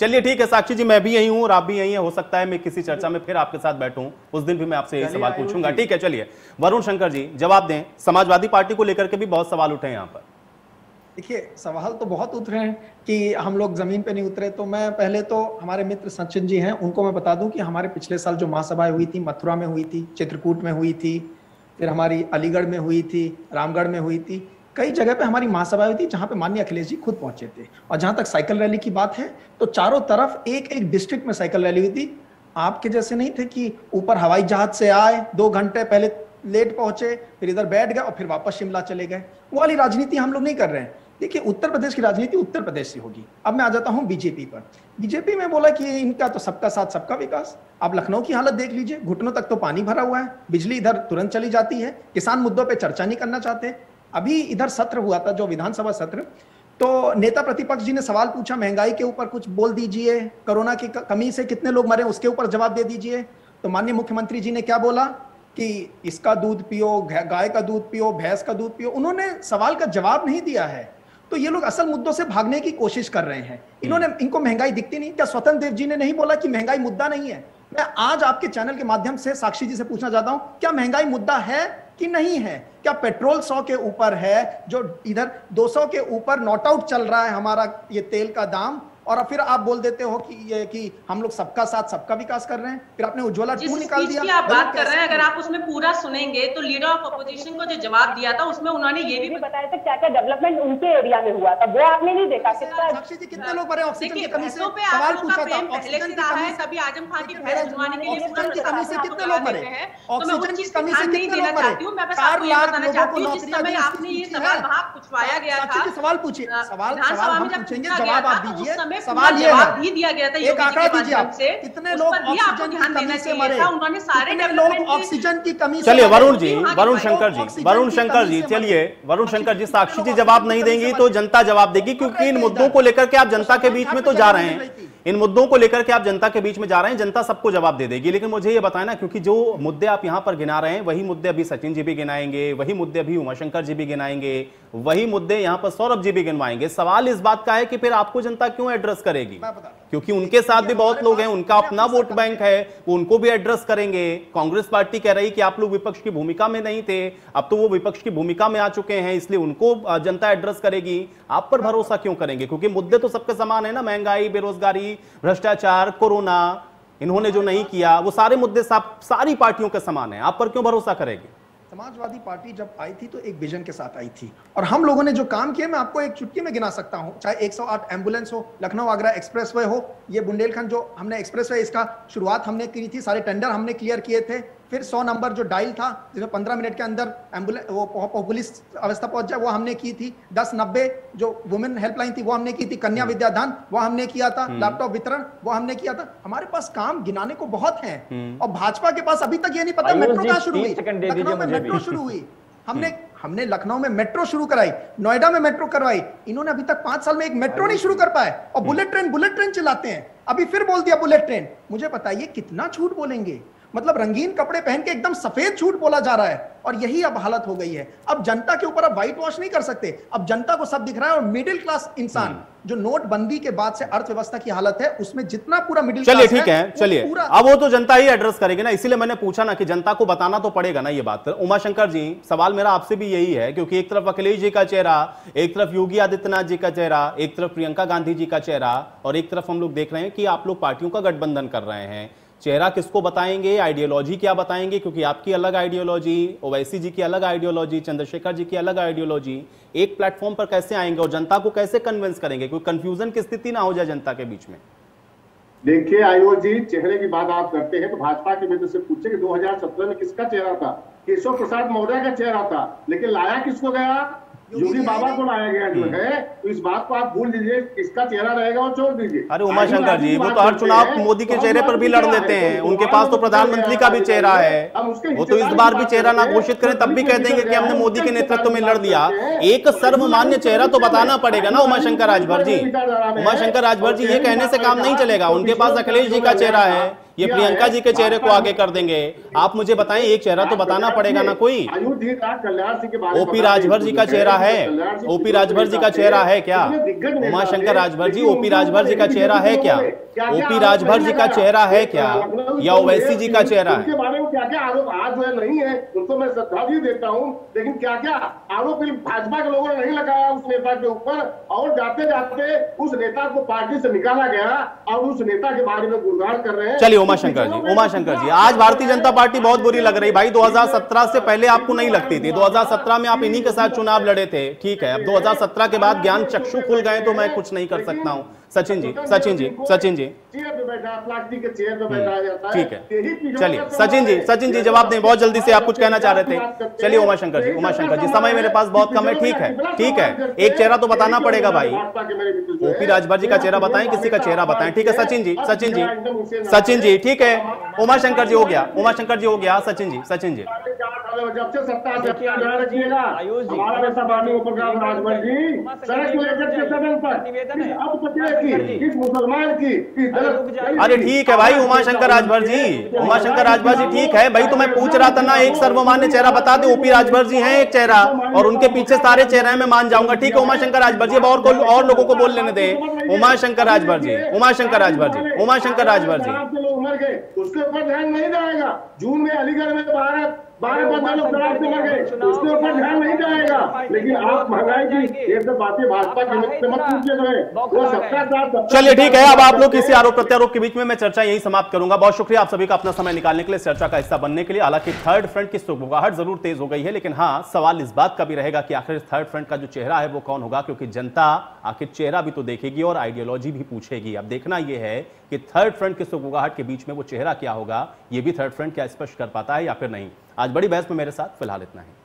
चलिए ठीक है साक्षी जी, मैं भी यही हूं और आप भी यही हैं, हो सकता है मैं किसी चर्चा में फिर आपके साथ बैठूं, उस दिन भी मैं आपसे यही सवाल पूछूंगा। ठीक है, चलिए वरुण शंकर जी जवाब दें, समाजवादी पार्टी को लेकर के भी बहुत सवाल उठे हैं यहाँ पर। देखिए सवाल तो बहुत उतरे हैं कि हम लोग जमीन पे नहीं उतरे, तो मैं पहले तो हमारे मित्र सचिन जी हैं उनको मैं बता दूं कि हमारे पिछले साल जो महासभाएं हुई थी, मथुरा में हुई थी, चित्रकूट में हुई थी, फिर हमारी अलीगढ़ में हुई थी, रामगढ़ में हुई थी, कई जगह पे हमारी महासभा हुई थी जहाँ पे माननीय अखिलेश जी खुद पहुंचे थे। और जहाँ तक साइकिल रैली की बात है तो चारों तरफ एक एक डिस्ट्रिक्ट में साइकिल रैली हुई थी। आपके जैसे नहीं थे कि ऊपर हवाई जहाज से आए, 2 घंटे पहले लेट पहुंचे, फिर इधर बैठ गए और फिर वापस शिमला चले गए, वो वाली राजनीति हम लोग नहीं कर रहे हैं। देखिए उत्तर प्रदेश की राजनीति उत्तर प्रदेश से होगी। अब मैं आ जाता हूं बीजेपी पर। बीजेपी में बोला कि इनका तो सबका साथ सबका विकास। आप लखनऊ की हालत देख लीजिए, घुटनों तक तो पानी भरा हुआ है, बिजली इधर तुरंत चली जाती है, किसान मुद्दों पर चर्चा नहीं करना चाहते। अभी इधर सत्र हुआ था जो विधानसभा सत्र, तो नेता प्रतिपक्ष जी ने सवाल पूछा महंगाई के ऊपर कुछ बोल दीजिए, कोरोना की कमी से कितने लोग मरे उसके ऊपर जवाब दे दीजिए। तो माननीय मुख्यमंत्री जी ने क्या बोला कि इसका दूध पियो, गाय का दूध पियो, भैंस का दूध पियो, उन्होंने सवाल का जवाब नहीं दिया है। तो ये लोग असल मुद्दों से भागने की कोशिश कर रहे हैं। इन्होंने इनको महंगाई दिखती नहीं क्या? स्वतंत्र देव जी ने नहीं बोला कि महंगाई मुद्दा नहीं है? मैं आज आपके चैनल के माध्यम से साक्षी जी से पूछना चाहता हूं, क्या महंगाई मुद्दा है कि नहीं है? क्या पेट्रोल 100 के ऊपर है, जो इधर 200 के ऊपर नॉट आउट चल रहा है हमारा ये तेल का दाम, और फिर आप बोल देते हो कि ये कि हम लोग सबका साथ सबका विकास कर रहे हैं? फिर आपने उज्ज्वला टू निकाल दिया, आप बात कर रहे हैं, अगर आप उसमें पूरा सुनेंगे तो लीडर ऑफ अपोजिशन को जो जवाब दिया था उसमें उन्होंने ये भी बताया था क्या क्या डेवलपमेंट उनके एरिया में हुआ था, वो आपने नहीं देखा। साक्षी जी कितने लोग मरे ऑक्सीजन की कमी से, सवाल पूछा था ऑक्सीजन की कमी से, तभी आजम खान की भैंस जुड़वाने के लिए ऑक्सीजन की कमी से कितने लोग मरे, ऑक्सीजन की कमी से कितने लोग मरे, 4 लाख लोगों को नौकरियां दी। आपने ये सवाल वहां पूछवाया गया था, सवाल पूछिए, सवाल हम पूछेंगे, जवाब आप दीजिए, सवाल ये है। दिया गया था एक आंकड़ा दीजिए आप, कितने लोग ऑक्सीजन की कमी से मरे, उन्होंने सारे लोग ऑक्सीजन की कमी से। चलिए वरुण जी, वरुण शंकर जी, वरुण शंकर जी, चलिए वरुण शंकर जी, साक्षी जी जवाब नहीं देंगी तो जनता जवाब देगी, क्योंकि इन मुद्दों को लेकर के आप जनता के बीच में तो जा रहे हैं, इन मुद्दों को लेकर के आप जनता के बीच में जा रहे हैं, जनता सबको जवाब दे देगी। लेकिन मुझे ये बताएं ना, क्योंकि जो मुद्दे आप यहां पर गिना रहे हैं वही मुद्दे अभी सचिन जी भी गिनाएंगे, वही मुद्दे अभी उमाशंकर जी भी गिनाएंगे, वही मुद्दे यहां पर सौरभ जी भी गिनवाएंगे। सवाल इस बात का है कि फिर आपको जनता क्यों एड्रेस करेगी, क्योंकि उनके साथ भी बहुत लोग हैं, उनका अपना वोट बैंक है, वो उनको भी एड्रेस करेंगे। कांग्रेस पार्टी कह रही कि आप लोग विपक्ष की भूमिका में नहीं थे, अब तो वो विपक्ष की भूमिका में आ चुके हैं, इसलिए उनको जनता एड्रेस करेगी। आप पर भरोसा क्यों करेंगे, क्योंकि मुद्दे तो सबके समान है ना, महंगाई, बेरोजगारी, भ्रष्टाचार, कोरोना, इन्होंने जो नहीं किया वो सारे मुद्दे सारी पार्टियों के समान है, आप पर क्यों भरोसा करेगी? समाजवादी पार्टी जब आई थी तो एक विजन के साथ आई थी, और हम लोगों ने जो काम किया मैं आपको एक चुटकी में गिना सकता हूं, चाहे 108 एम्बुलेंस हो, लखनऊ आगरा एक्सप्रेसवे हो, ये बुंदेलखंड जो हमने एक्सप्रेसवे इसका शुरुआत हमने की थी, सारे टेंडर हमने क्लियर किए थे, फिर 100 नंबर जो डायल था जिसमें 15 मिनट के अंदर एम्बुलेंस वो पुलिस अवस्था पहुंच जाए वो हमने की थी। 1090 जो वुमेन हेल्पलाइन थी वो हमने की थी। कन्या विद्यादान वो हमने किया था। लैपटॉप वितरण वो हमने किया था। हमारे पास काम गिनाने को बहुत है और भाजपा के पास अभी तक ये नहीं पता मेट्रो कहाँ शुरू हुई। लखनऊ में मेट्रो शुरू हुई, हमने लखनऊ में मेट्रो शुरू कराई, नोएडा में मेट्रो करवाई। इन्होंने अभी तक 5 साल में एक मेट्रो नहीं शुरू कर पाए और बुलेट ट्रेन चलाते हैं। अभी फिर बोल दिया बुलेट ट्रेन। मुझे बताइए कितना झूठ बोलेंगे। मतलब रंगीन कपड़े पहन के एकदम सफेद झूठ बोला जा रहा है और यही अब हालत हो गई है। अब जनता के ऊपर अब व्हाइट वॉश नहीं कर सकते, अब जनता को सब दिख रहा है। और मिडिल क्लास इंसान जो नोटबंदी के बाद से अर्थव्यवस्था की हालत है उसमें जितना पूरा मिडिल क्लास, ठीक है चलिए अब वो तो जनता ही एड्रेस करेगी ना, इसीलिए मैंने पूछा ना कि जनता को बताना तो पड़ेगा ना ये बात। उमाशंकर जी, सवाल मेरा आपसे भी यही है क्योंकि एक तरफ अखिलेश जी का चेहरा, एक तरफ योगी आदित्यनाथ जी का चेहरा, एक तरफ प्रियंका गांधी जी का चेहरा और एक तरफ हम लोग देख रहे हैं कि आप लोग पार्टियों का गठबंधन कर रहे हैं। चेहरा किसको बताएंगे, आइडियोलॉजी क्या बताएंगे, क्योंकि आपकी अलग आइडियोलॉजी, ओवैसी जी की अलग आइडियोलॉजी, चंद्रशेखर जी की अलग आइडियोलॉजी, एक प्लेटफॉर्म पर कैसे आएंगे और जनता को कैसे कन्विंस करेंगे, कोई कंफ्यूजन की स्थिति ना हो जाए जनता के बीच में। देखिए आयोग जी, चेहरे की बात आप करते हैं तो भाजपा के मित्र से पूछे कि 2017 में किसका चेहरा था। केशव प्रसाद मौर्य का चेहरा था, लेकिन लाया किसको गया, योगी बाबा को लाया गया जो है। तो इस बात को आप भूल दीजिए, किसका चेहरा रहेगा और छोड़ दीजिए। अरे उमाशंकर जी, वो तो हर चुनाव मोदी के चेहरे पर भी लड़ लेते हैं, उनके पास तो प्रधानमंत्री का भी चेहरा है। वो तो इस बार भी चेहरा ना घोषित करें तब भी कह देंगे कि हमने मोदी के नेतृत्व में लड़ दिया। एक सर्वमान्य चेहरा तो बताना पड़ेगा ना उमाशंकर राजभर जी। उमाशंकर राजभर जी, ये कहने से काम नहीं चलेगा। उनके पास अखिलेश जी का चेहरा है, ये प्रियंका जी के चेहरे को आगे कर देंगे। आप मुझे बताएं, एक चेहरा तो बताना पड़ेगा ना कोई। ओपी राजभर जी का चेहरा है, ओपी राजभर जी का चेहरा है क्या? उमाशंकर राजभर जी, ओपी राजभर जी का चेहरा है क्या? ओपी राजभर जी का चेहरा है क्या या ओवैसी जी का चेहरा है? क्या क्या आरोप आज जो है नहीं है उनको मैं श्रद्धांजलि देता हूँ, लेकिन क्या क्या आरोप भाजपा के लोगों ने नहीं लगाया उस नेता के ऊपर। और जाते जाते उस नेता को पार्टी से निकाला गया और उस नेता के बारे में गुणगान कर रहे हैं। चलिए उमाशंकर जी, आज भारतीय जनता पार्टी बहुत बुरी लग रही भाई। 2017 से पहले आपको नहीं लगती थी, 2017 में आप इन्हीं के साथ चुनाव लड़े थे, ठीक है। अब 2017 के बाद ज्ञान चक्षु खुल गए तो मैं कुछ नहीं कर सकता हूँ। सचिन जी ठीक है, चलिए सचिन जी जवाब दें, बहुत जल्दी से आप कुछ कहना चाह रहे थे। चलिए उमाशंकर जी, समय मेरे पास बहुत कम है, ठीक है एक चेहरा तो बताना पड़ेगा भाई। ओपी राजभर जी का चेहरा बताएं, किसी का चेहरा बताएं, ठीक है। सचिन जी ठीक है, उमाशंकर जी हो गया सचिन जी जब से सत्ता से आयुष जी अरे ठीक है भाई उमाशंकर राजभर जी ठीक है भाई, तो मैं पूछ रहा था ना, एक सर्वमान्य चेहरा बता दे। ओपी राजभर जी हैं एक चेहरा और उनके पीछे सारे चेहरे मैं मान जाऊंगा, ठीक है। उमाशंकर राजभर जी, अब और लोगों को बोल लेने दें। उमाशंकर राजभर जी मर गए, उसके ऊपर ध्यान नहीं जाएगा। जून में अलीगढ़ में 12-15 लोग शराब से मर गए, उसके ऊपर ध्यान नहीं जाएगा। लेकिन आप महंगाई की ये सब बातें भाजपा के मुद्दे मत पूछिए। चलिए ठीक है, अब आप लोग किसी आरोप प्रत्यारोप के बीच में मैं चर्चा यही समाप्त करूंगा। बहुत शुक्रिया आप सभी का अपना समय निकालने के लिए, चर्चा का हिस्सा बनने के लिए। हालांकि थर्ड फ्रंट की सुगबुगाहट जरूर तेज हो गई है, लेकिन हाँ, सवाल इस बात का भी रहेगा कि आखिर थर्ड फ्रंट का जो चेहरा है वो कौन होगा, क्योंकि जनता आखिर चेहरा भी तो देखेगी और आइडियोलॉजी भी पूछेगी। अब देखना यह है कि थर्ड फ्रंट की सुगबुगाहट के बीच में वो चेहरा क्या होगा, ये भी थर्ड फ्रंट क्या स्पष्ट कर पाता है या फिर नहीं। आज बड़ी बहस में मेरे साथ फिलहाल इतना ही।